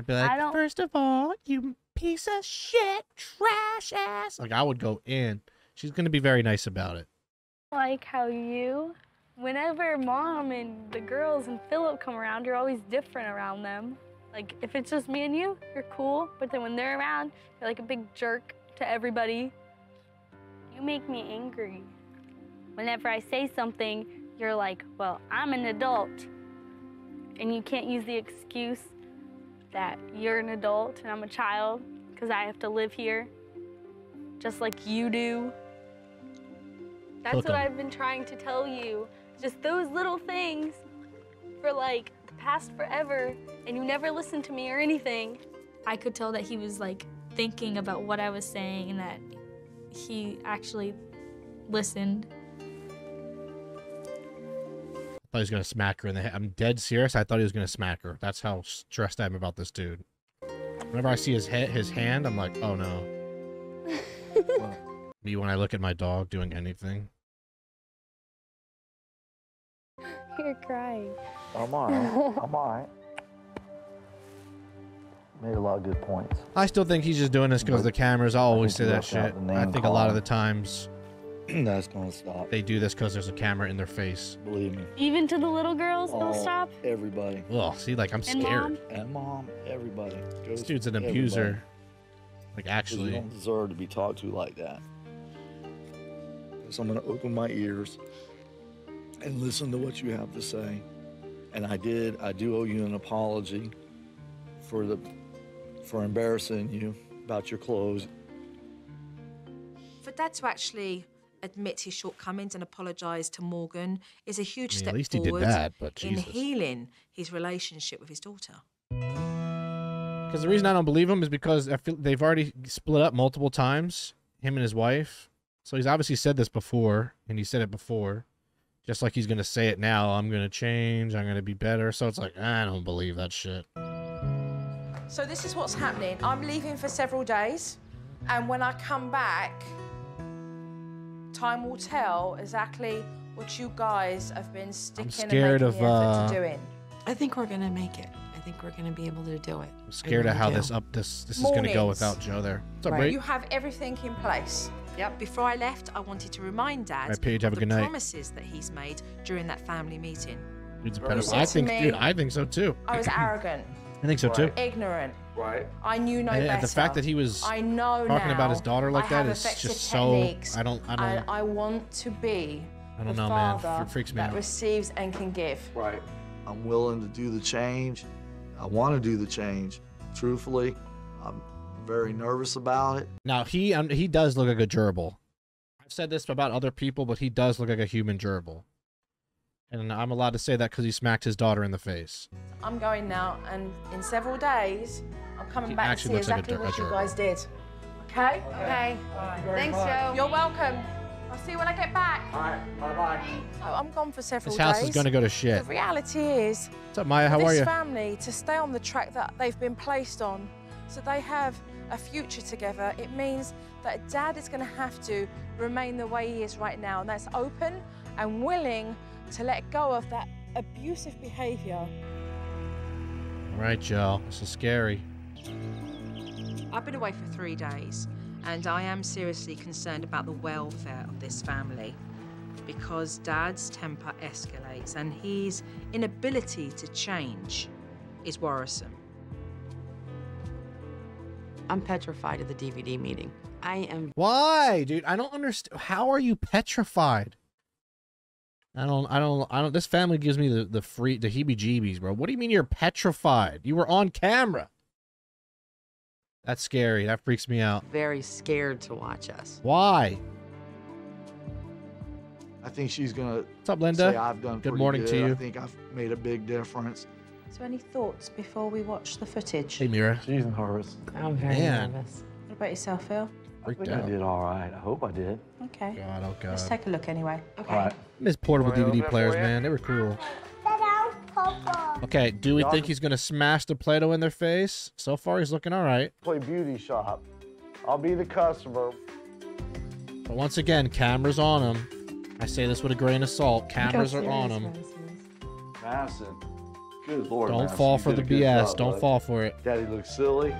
I'd be like, first of all, you piece of shit, trash ass. Like, I would go in. She's going to be very nice about it. Like how you, whenever Mom and the girls and Philip come around, you're always different around them. Like, if it's just me and you, you're cool. But then when they're around, you're like a big jerk to everybody. You make me angry. Whenever I say something, you're like, well, I'm an adult. And you can't use the excuse that you're an adult and I'm a child because I have to live here just like you do. That's what I've been trying to tell you. Just those little things for like the past forever, and you never listened to me or anything. I could tell that he was like thinking about what I was saying and that he actually listened. I thought he was going to smack her in the head. I'm dead serious. I thought he was going to smack her. That's how stressed I am about this dude. Whenever I see his head, his hand, I'm like, oh no. Well, me when I look at my dog doing anything. You're crying. I'm all right. I'm all right. Made a lot of good points. I still think he's just doing this because the cameras. I always say that shit. I think a lot of the times... That's gonna stop. They do this because there's a camera in their face. Believe me. Even to the little girls, they'll stop. Everybody. Well, see, like I'm scared. And mom, everybody. This dude's an abuser. Like actually. You don't deserve to be talked to like that. So I'm gonna open my ears and listen to what you have to say. And I do owe you an apology for embarrassing you about your clothes. For Dad to actually admit his shortcomings and apologise to Morgan is a huge step forward in healing his relationship with his daughter. Because the reason I don't believe him is because I feel they've already split up multiple times, him and his wife. So he's obviously said this before, and he said it before. Just like he's going to say it now, I'm going to change, I'm going to be better. So it's like, I don't believe that shit. So this is what's happening. I'm leaving for several days, and when I come back... Time will tell exactly what you guys have been sticking and making effort to doing. I think we're gonna make it. I think we're gonna be able to do it. I'm scared of how this is gonna go without Joe there. What's up, right? You have everything in place. Yep. Before I left, I wanted to remind Dad of the promises that he's made during that family meeting. Dude's a pedophile. I think, dude, I think so too. I was arrogant. I think so too. Ignorant. Right. I knew no better. The fact that he was talking about his daughter like that is just so. I want to be. I don't know, man. It freaks me out. That receives and can give. Right. I'm willing to do the change. I want to do the change. Truthfully, I'm very nervous about it. Now he does look like a gerbil. I've said this about other people, but he does look like a human gerbil. And I'm allowed to say that because he smacked his daughter in the face. I'm going now, and in several days, I'm coming back to see exactly what you guys did. Okay? Okay. Thanks, Joe. You're welcome. I'll see you when I get back. All right. Bye-bye. So I'm gone for several days. This house is going to go to shit. The reality is... What's up, Maya? How are you? This family, to stay on the track that they've been placed on, so they have a future together, it means that Dad is going to have to remain the way he is right now, and that's open and willing to let go of that abusive behavior. All right, Joe, this is scary. I've been away for 3 days, and I am seriously concerned about the welfare of this family because Dad's temper escalates and his inability to change is worrisome. I'm petrified at the DVD meeting. I am. Why, dude? I don't understand. How are you petrified? I don't, this family gives me the heebie-jeebies, bro. What do you mean you're petrified? You were on camera. That's scary. That freaks me out. Very scared to watch us. Why? I think she's going to... What's up, Linda? Say I've done good morning to you. I think I've made a big difference. So any thoughts before we watch the footage? Hey, Mira. She's nervous. I'm very nervous. What about yourself, Phil? I did all right. I hope I did. Okay. God, oh God. Let's take a look anyway. Okay. All right. Miss portable DVD players, man. They were cool. Okay, do we think he's going to smash the Play-Doh in their face? So far, he's looking all right. Play beauty shop. I'll be the customer. But once again, cameras on him. I say this with a grain of salt. Cameras are on him. Massive. Good Lord, don't fall for the BS. Job, don't fall for it. Daddy looks silly.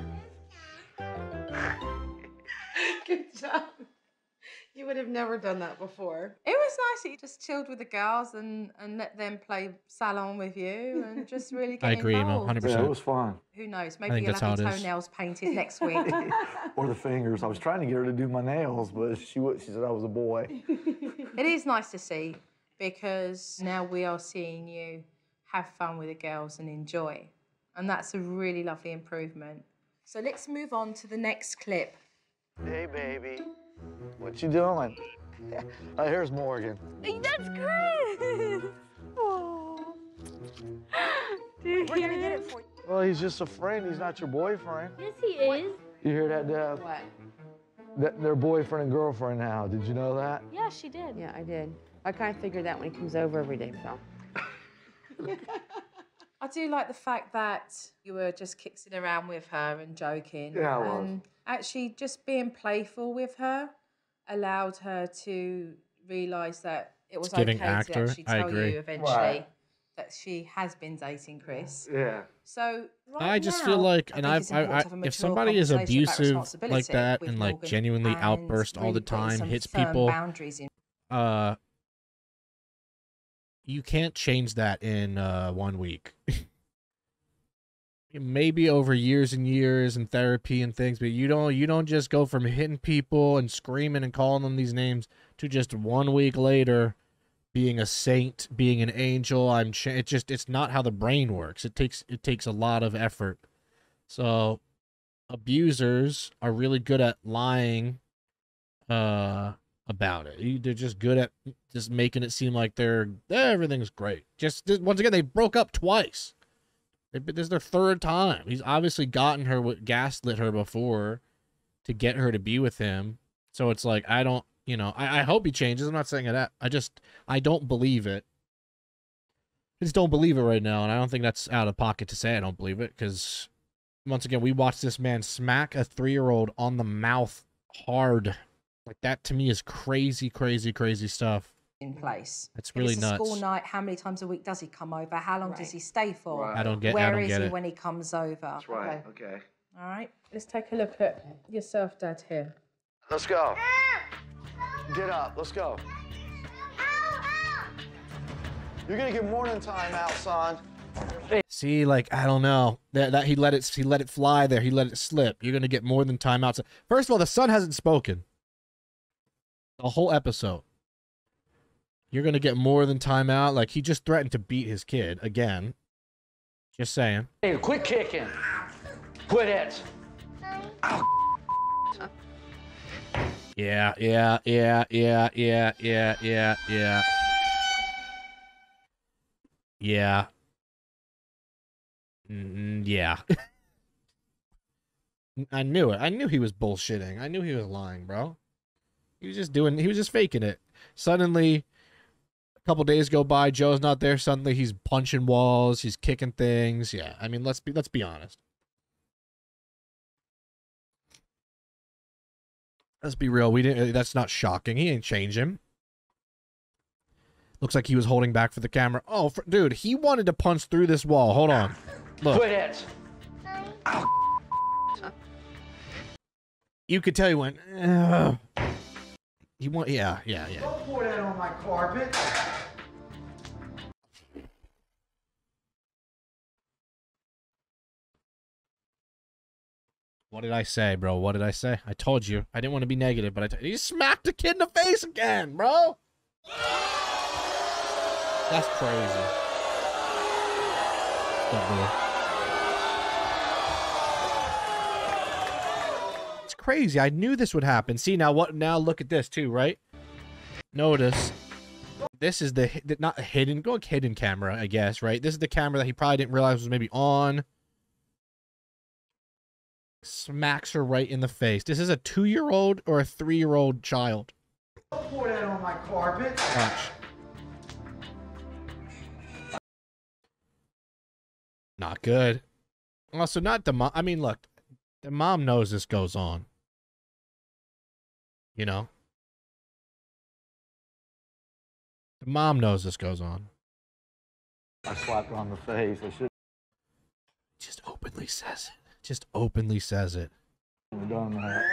Good job. You would have never done that before. It was nice that you just chilled with the girls and let them play salon with you and just really get involved. I agree, 100%. Yeah, it was fun. Who knows? Maybe you'll have your toenails painted next week. Or the fingers. I was trying to get her to do my nails, but she said I was a boy. It is nice to see, because now we are seeing you have fun with the girls and enjoy. And that's a really lovely improvement. So let's move on to the next clip. Hey, baby. What you doing? Oh, here's Morgan. That's great! Oh. Dude, we're gonna get it for you. Well, he's just a friend. He's not your boyfriend. Yes, he is. You hear that, Deb? What? That they're boyfriend and girlfriend now. Did you know that? Yeah, she did. Yeah, I did. I kind of figured that when he comes over every day, Phil. I do like the fact that you were just kicking around with her and joking. Yeah, I was. And actually just being playful with her allowed her to realise that it was okay to actually tell you eventually that she has been dating Chris. Yeah. So I just feel like, and I if somebody is abusive like that and like genuinely outbursts all the time, hits people, you can't change that in 1 week. Maybe over years and years and therapy and things, but you don't just go from hitting people and screaming and calling them these names to just 1 week later being a saint, being an angel. It's not how the brain works. It takes a lot of effort. So abusers are really good at lying about it. They're just good at just making it seem like everything's great. Just once again, they broke up twice. This is their third time. He's obviously gotten her, gaslit her before to get her to be with him. So it's like, I don't, you know, I hope he changes. I'm not saying that. I don't believe it. I just don't believe it right now. And I don't think that's out of pocket to say I don't believe it, because once again, we watched this man smack a 3-year-old on the mouth hard. Like, that to me is crazy, crazy, crazy stuff. In place. It's really nuts. School night. How many times a week does he come over? How long does he stay for? Right. I don't get it. Where is he when he comes over? That's right. Okay. All right. Let's take a look at yourself, Dad. Here. Let's go. Ow. Get up. Let's go. Ow. You're gonna get morning time out, son. See, like, I don't know that he let it fly there. He let it slip. You're gonna get more than time out. First of all, the son hasn't spoken the whole episode. You're going to get more than time out. Like, he just threatened to beat his kid again. Just saying. Hey, quit kicking. Quit it. Oh, Yeah. I knew it. I knew he was bullshitting. I knew he was lying, bro. He was just faking it. Suddenly, couple days go by, Joe's not there. Suddenly he's punching walls, he's kicking things. Yeah, I mean, let's be honest. Let's be real. That's not shocking. He didn't change him. Looks like he was holding back for the camera. Oh, dude, he wanted to punch through this wall. Hold on. Look. Quit it. Oh, you could tell he went. Yeah. Don't pour that on my carpet. What did I say, bro? What did I say? I told you. I didn't want to be negative, but he smacked the kid in the face again, bro. That's crazy. Crazy. I knew this would happen. See, now what? Now look at this too, right? Notice this is the not hidden, go hidden camera, I guess, right? This is the camera that he probably didn't realize was maybe on. Smacks her right in the face. This is a 2-year-old or a 3-year-old child. Don't pour that on my carpet. Gosh. Not good. Also, not the mom. I mean, look, the mom knows this goes on. You know? The mom knows this goes on. I slapped her on the face. I should. Just openly says it. Just openly says it. We're done now.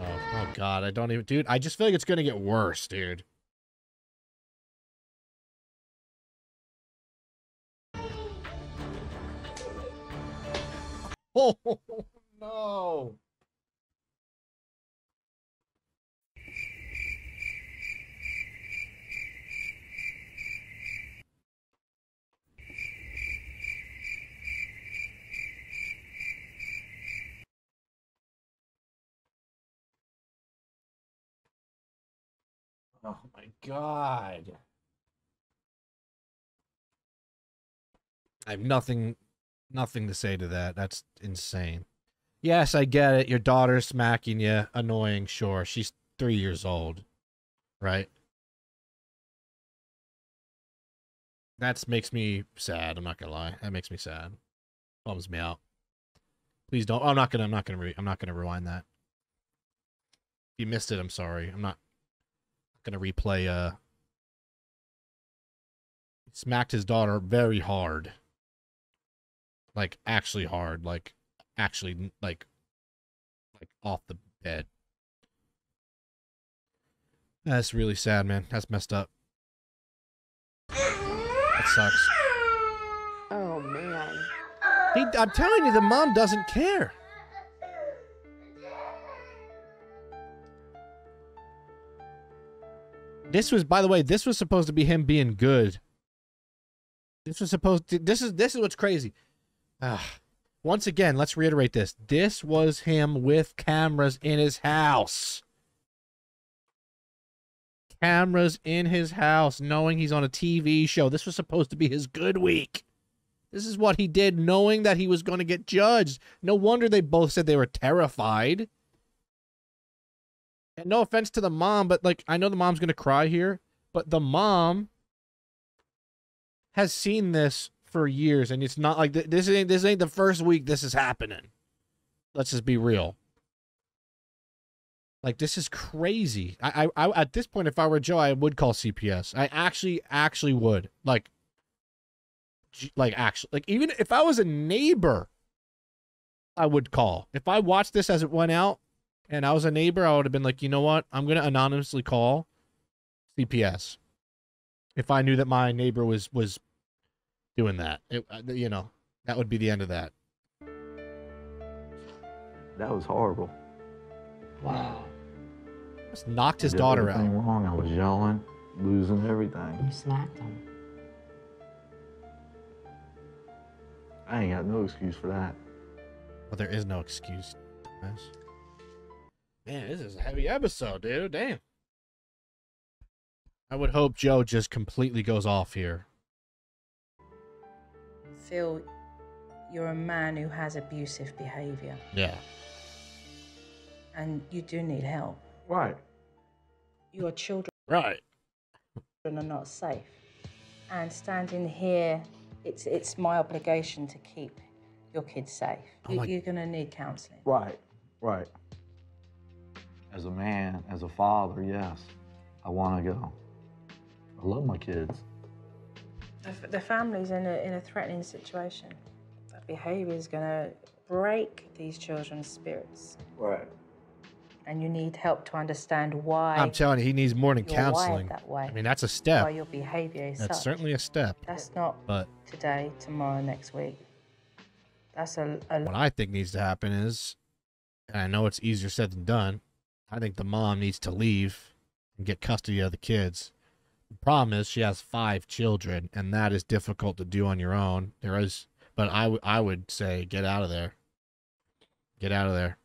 Oh God, I don't even, dude, I just feel like it's gonna get worse, dude. Oh no. Oh my God. I have nothing to say to that. That's insane. Yes, I get it. Your daughter's smacking you. Annoying, sure. She's 3 years old, right? That makes me sad. I'm not gonna lie. That makes me sad. Bums me out. Please don't. Oh, I'm not gonna rewind that. If you missed it, I'm sorry. I'm not gonna replay. He smacked his daughter very hard. Like actually hard, like actually like off the bed. That's really sad, man. That's messed up. That sucks. Oh man. I'm telling you, the mom doesn't care. This was, by the way, this was supposed to be him being good. This was supposed to, this is what's crazy. Once again, let's reiterate this. This was him with cameras in his house. Cameras in his house, knowing he's on a TV show. This was supposed to be his good week. This is what he did, knowing that he was going to get judged. No wonder they both said they were terrified. And no offense to the mom, but like, I know the mom's going to cry here, but the mom has seen this for years, and it's not like this ain't the first week this is happening. Let's just be real. Like, this is crazy. I at this point, if I were Joe, I would call CPS. I actually would. Like even if I was a neighbor, I would call. If I watched this as it went out and I was a neighbor, I would have been like, you know what? I'm gonna anonymously call CPS. If I knew that my neighbor was doing that, you know, that would be the end of that. That was horrible. Wow. Just knocked his daughter out. Wrong. I was yelling, losing everything. You smacked him. I ain't got no excuse for that. Well, there is no excuse. Man, this is a heavy episode, dude. Damn. I would hope Joe just completely goes off here. Phil, you're a man who has abusive behavior. Yeah. And you do need help. Right. Your children. Right. Are not safe. And standing here, it's my obligation to keep your kids safe. Oh, you're going to need counseling. Right. Right. As a man, as a father, yes, I want to go. I love my kids. The family's in a threatening situation. That behavior is going to break these children's spirits. Right. And you need help to understand why. I'm telling you, he needs more than counseling. That way. I mean, that's a step. Why your behavior is that's such. Certainly a step. That's not but today, tomorrow, next week. That's a what I think needs to happen is, and I know it's easier said than done, I think the mom needs to leave and get custody of the kids. The problem is she has 5 children, and that is difficult to do on your own. There is, but I would say get out of there. Get out of there.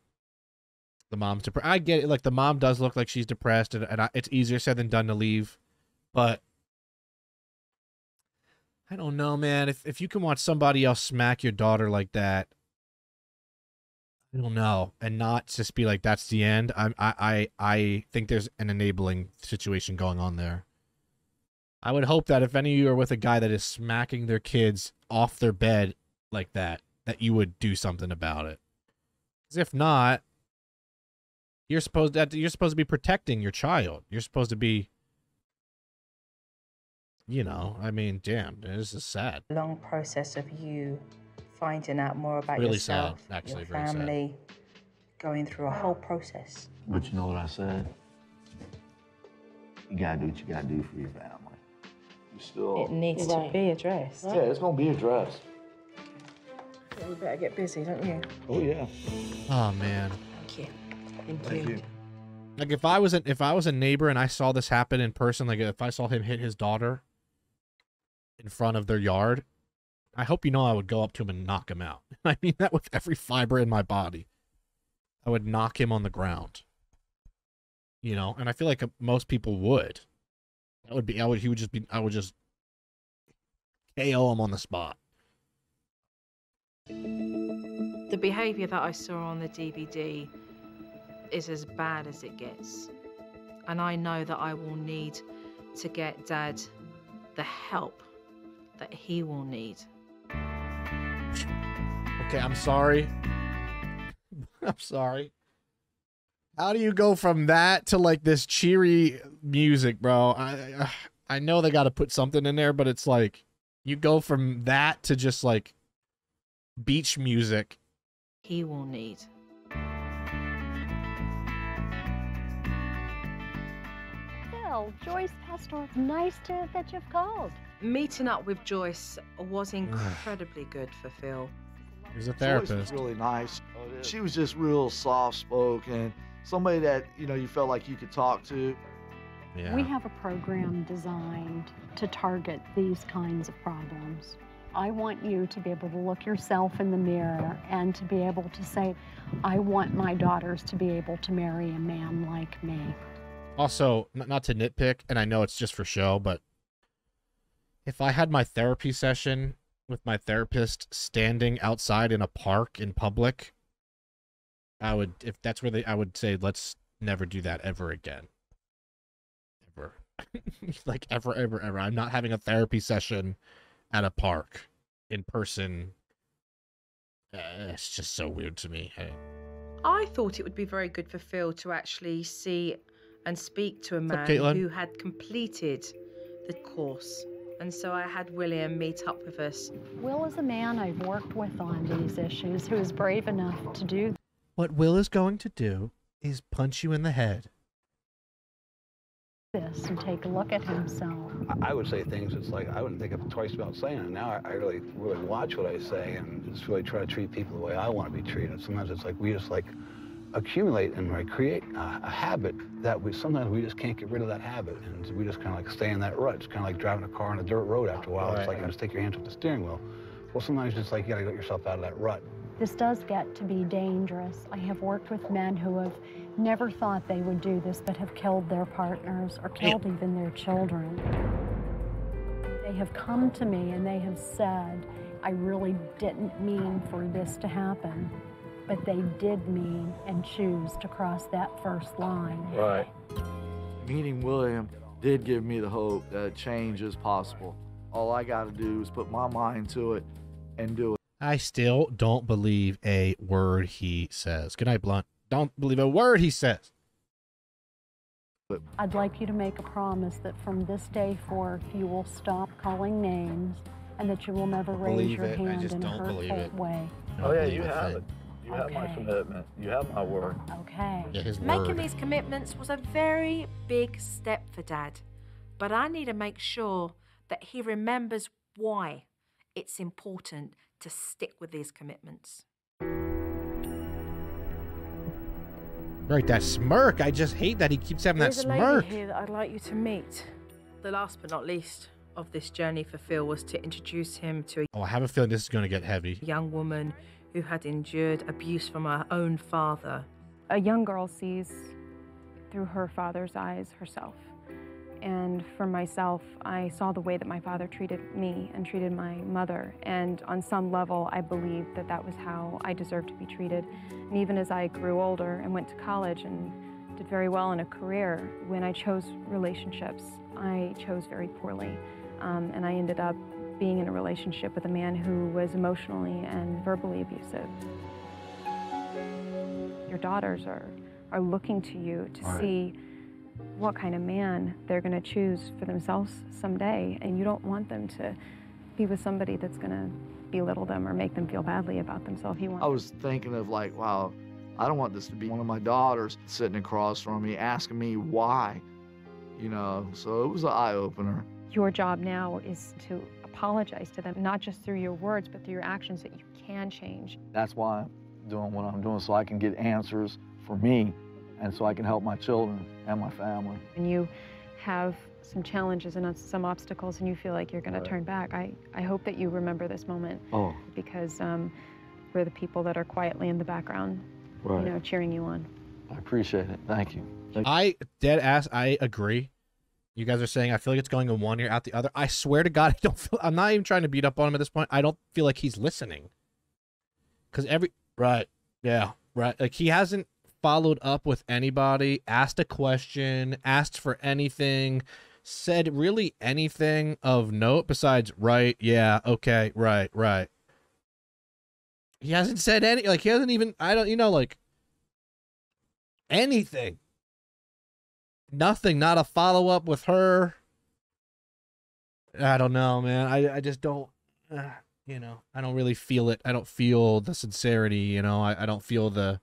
The mom's depressed. I get it. Like, the mom does look like she's depressed, and it's easier said than done to leave. But I don't know, man. If you can watch somebody else smack your daughter like that, I don't know, and not just be like that's the end. I think there's an enabling situation going on there. I would hope that if any of you are with a guy that is smacking their kids off their bed like that, that you would do something about it. Because if not, you're supposed to be protecting your child. You're supposed to be you know, I mean, damn, this is sad. Long process of you finding out more about yourself, sad, actually, your family, sad. Going through a whole process. But you know what I said? You gotta do what you gotta do for your family. You still... It needs to be addressed. Yeah, it's gonna be addressed. You better get busy, don't you? Oh, yeah. Oh, man. Thank you. Thank you. Like, if I was a neighbor and I saw this happen in person, like, if I saw him hit his daughter in front of their yard, I hope you know I would go up to him and knock him out. I mean that with every fiber in my body. I would knock him on the ground. You know? And I feel like most people would. That would be... I would just KO him on the spot. The behavior that I saw on the DVD is as bad as it gets, and I know that I will need to get Dad the help that he will need. Okay, I'm sorry. I'm sorry. How do you go from that to like this cheery music, bro? I know they got to put something in there, but it's like you go from that to just like beach music. He will need. Well, Joyce Pastor, nice that you've called. Meeting up with Joyce was incredibly good for Phil. He's a therapist. Joyce was really nice. Oh, she was just real soft-spoken, somebody that, you know, you felt like you could talk to. Yeah. We have a program designed to target these kinds of problems. I want you to be able to look yourself in the mirror and to be able to say, I want my daughters to be able to marry a man like me. Also, not to nitpick, and I know it's just for show, but if I had my therapy session with my therapist standing outside in a park in public, I would, if that's where I would say, let's never do that ever again. Ever. Like, ever, ever, ever. I'm not having a therapy session at a park in person. It's just so weird to me. Hey. I thought it would be very good for Phil to actually see and speak to a man who had completed the course. And so I had William meet up with us. Will is a man I've worked with on these issues who is brave enough to do. What Will is going to do is punch you in the head. This and take a look at himself. I would say things that's like I wouldn't think of twice about saying it. Now I really watch what I say and just really try to treat people the way I want to be treated. Sometimes it's like we just like accumulate and like create a habit that sometimes we just can't get rid of that habit, and we just kind of like stay in that rut. It's kind of like driving a car on a dirt road after a while. Right. It's like you just take your hands off the steering wheel. Well, sometimes it's like you got to get yourself out of that rut. This does get to be dangerous. I have worked with men who have never thought they would do this, but have killed their partners or killed even their children. They have come to me and they have said, I really didn't mean for this to happen, but they did mean and choose to cross that first line. Right. Meeting William did give me the hope that change is possible. All I got to do is put my mind to it and do it. I still don't believe a word he says. Good night, Blunt. Don't believe a word he says. But I'd like you to make a promise that from this day forth, you will stop calling names and that you will never raise your hand in a hurtful way. Oh yeah, you have it. You have my commitment. You have my word. Okay. Yeah, his word. Making these commitments was a very big step for Dad, but I need to make sure that he remembers why it's important to stick with these commitments. Right, that smirk. I just hate that he keeps having that smirk. There's a lady here that I'd like you to meet. The last but not least of this journey for Phil was to introduce him to a... Oh, I have a feeling this is going to get heavy. ...young woman who had endured abuse from her own father. A young girl sees through her father's eyes herself. And for myself, I saw the way that my father treated me and treated my mother. And on some level, I believed that that was how I deserved to be treated. And even as I grew older and went to college and did very well in a career, when I chose relationships, I chose very poorly. And I ended up being in a relationship with a man who was emotionally and verbally abusive. Your daughters are looking to you to see what kind of man they're going to choose for themselves someday, and you don't want them to be with somebody that's going to belittle them or make them feel badly about themselves. I was thinking of like, wow, I don't want this to be one of my daughters sitting across from me asking me why, you know, so it was an eye-opener. Your job now is to apologize to them, not just through your words, but through your actions that you can change. That's why I'm doing what I'm doing, so I can get answers for me and so I can help my children and my family. And you have some challenges and some obstacles and you feel like you're going to turn back. I hope that you remember this moment because we're the people that are quietly in the background, you know, cheering you on. I appreciate it. Thank you. I dead ass. I agree. You guys are saying, I feel like it's going in one ear out the other. I swear to God, I don't feel, I'm not even trying to beat up on him at this point. I don't feel like he's listening. Cause like he hasn't followed up with anybody, asked a question, asked for anything, said really anything of note besides, right. He hasn't said any, like he hasn't even, you know, like anything. Nothing, not a follow-up with her. I don't know, man. I just don't, you know, I don't really feel it. I don't feel the sincerity, you know. I don't feel the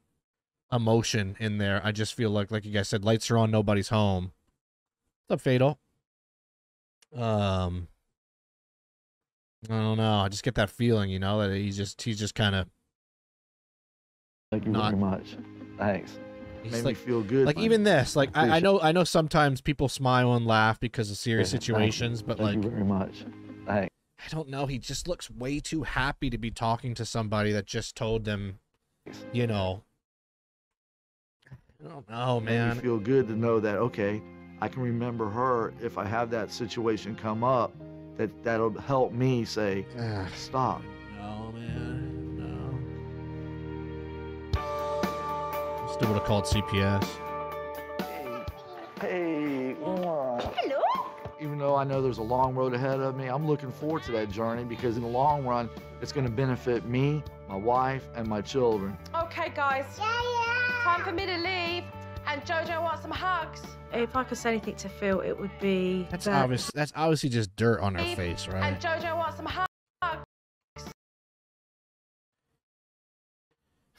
emotion in there. I just feel like you guys said, lights are on, nobody's home. What's up, Fatal? I don't know. I just get that feeling, you know, that he's just kind of. Thank you very much. Thanks. He's made me feel good. Like even this, like I know sometimes people smile and laugh because of serious situations, but like very much. I don't know. He just looks way too happy to be talking to somebody that just told them, you know. I don't know, man. It made me feel good to know that okay, I can remember her if I have that situation come up. That'll help me say stop. No, man. Still would have called CPS. Hey. Hello. Even though I know there's a long road ahead of me, I'm looking forward to that journey because in the long run, it's going to benefit me, my wife, and my children. Okay, guys. Yeah. Time for me to leave, and JoJo wants some hugs. If I could say anything to Phil, it would be that's obviously just dirt on her face, right? And JoJo wants some hugs.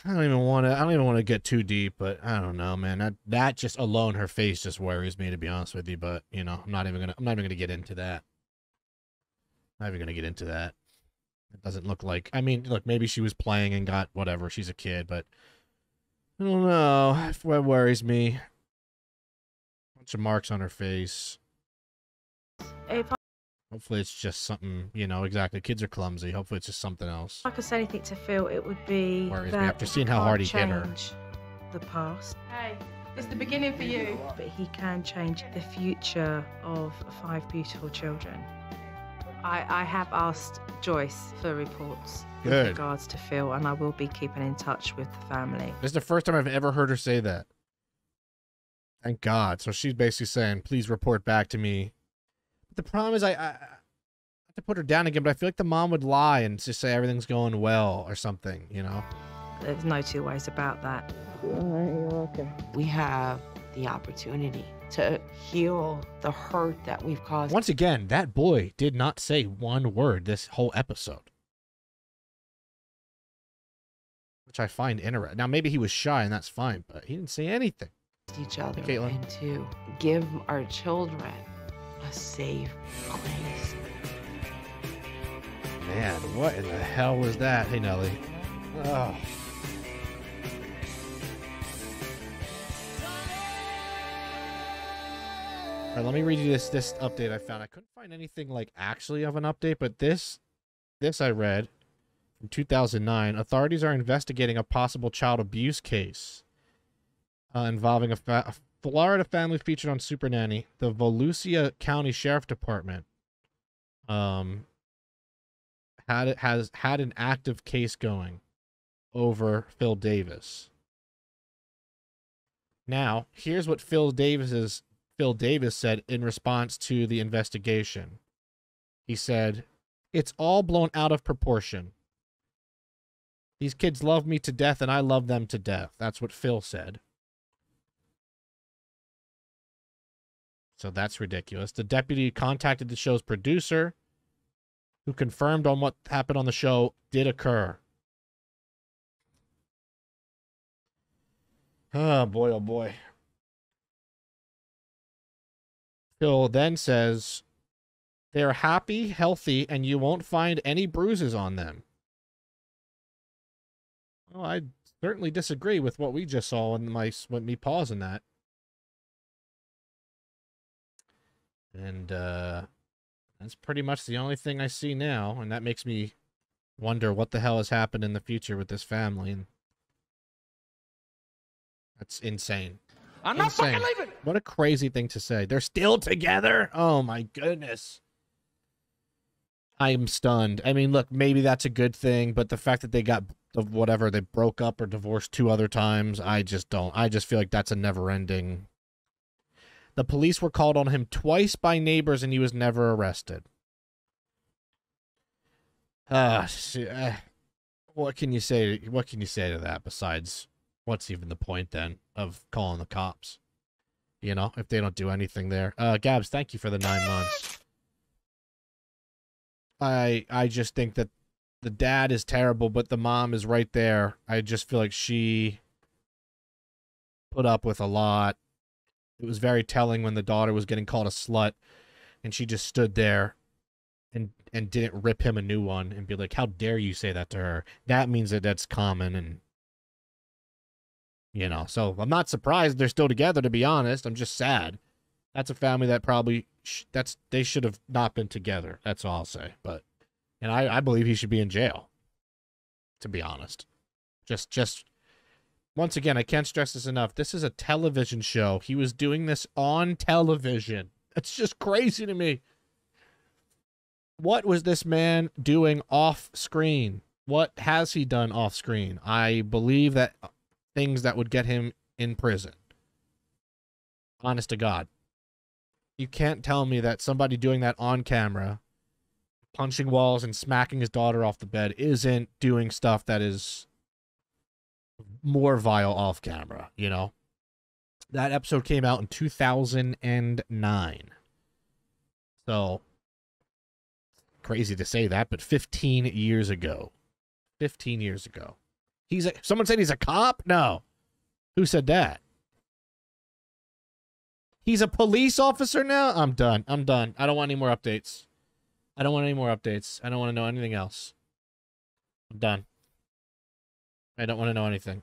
I don't even want to get too deep, but I don't know, man. That just alone, her face just worries me, to be honest with you. But you know, I'm not even gonna get into that. I'm not even gonna get into that. It doesn't look like. I mean, look, maybe she was playing and got whatever. She's a kid, but I don't know. That worries me. Bunch of marks on her face. Hopefully it's just something, you know, exactly. Kids are clumsy. Hopefully it's just something else. If I could say anything to Phil, it would be worries me after seeing how hard he hit her. The past. Hey, it's the beginning for you. But he can change the future of 5 beautiful children. I have asked Joyce for reports with regards to Phil, and I will be keeping in touch with the family. This is the first time I've ever heard her say that. Thank God. So she's basically saying, please report back to me. The problem is I have to put her down again, but I feel like the mom would lie and just say everything's going well or something, you know? There's no two ways about that. Okay. We have the opportunity to heal the hurt that we've caused. Once again, that boy did not say one word this whole episode, which I find interesting. Now, maybe he was shy and that's fine, but he didn't say anything. Each other and to give our children a safe place. Man, what in the hell was that? Hey, Nelly. Oh. All right, let me read you this update I found. I couldn't find anything like actually of an update, but this I read from 2009. Authorities are investigating a possible child abuse case involving a Florida family featured on Supernanny, the Volusia County Sheriff Department, has had an active case going over Phil Davis. Now, here's what Phil Davis said in response to the investigation. He said, "It's all blown out of proportion. These kids love me to death, and I love them to death." That's what Phil said. So that's ridiculous. The deputy contacted the show's producer, who confirmed on what happened on the show did occur. Oh boy, oh boy. Phil then says, they're happy, healthy, and you won't find any bruises on them. Well, I certainly disagree with what we just saw in my, with me pausing that. And that's pretty much the only thing I see now, and that makes me wonder what the hell has happened in the future with this family. And that's insane. I'm not fucking leaving. What a crazy thing to say. They're still together? Oh my goodness. I am stunned. I mean, look, maybe that's a good thing, but the fact that they got whatever, they broke up or divorced 2 other times, I just don't. I just feel like that's a never-ending. The police were called on him 2 times by neighbors, and he was never arrested. What can you say? What can you say to that besides what's even the point then of calling the cops? You know, if they don't do anything there. Gabs, thank you for the 9 months. I just think that the dad is terrible, but the mom is right there. I just feel like she put up with a lot. It was very telling when the daughter was getting called a slut and she just stood there and didn't rip him a new one and be like, how dare you say that to her? That means that that's common. And, you know, so I'm not surprised they're still together, to be honest. I'm just sad. That's a family that probably they should have not been together. That's all I'll say. But, and I believe he should be in jail, to be honest. Just, once again, I can't stress this enough. This is a television show. He was doing this on television. It's just crazy to me. What was this man doing off screen? What has he done off screen? I believe that things that would get him in prison. Honest to God. You can't tell me that somebody doing that on camera, punching walls and smacking his daughter off the bed, isn't doing stuff that is more vile off camera, you know? That episode came out in 2009. So, crazy to say that, but 15 years ago. 15 years ago. He's a, someone said he's a cop? No. Who said that? He's a police officer now? I'm done. I'm done. I don't want any more updates. I don't want any more updates. I don't want to know anything else. I'm done. I don't want to know anything.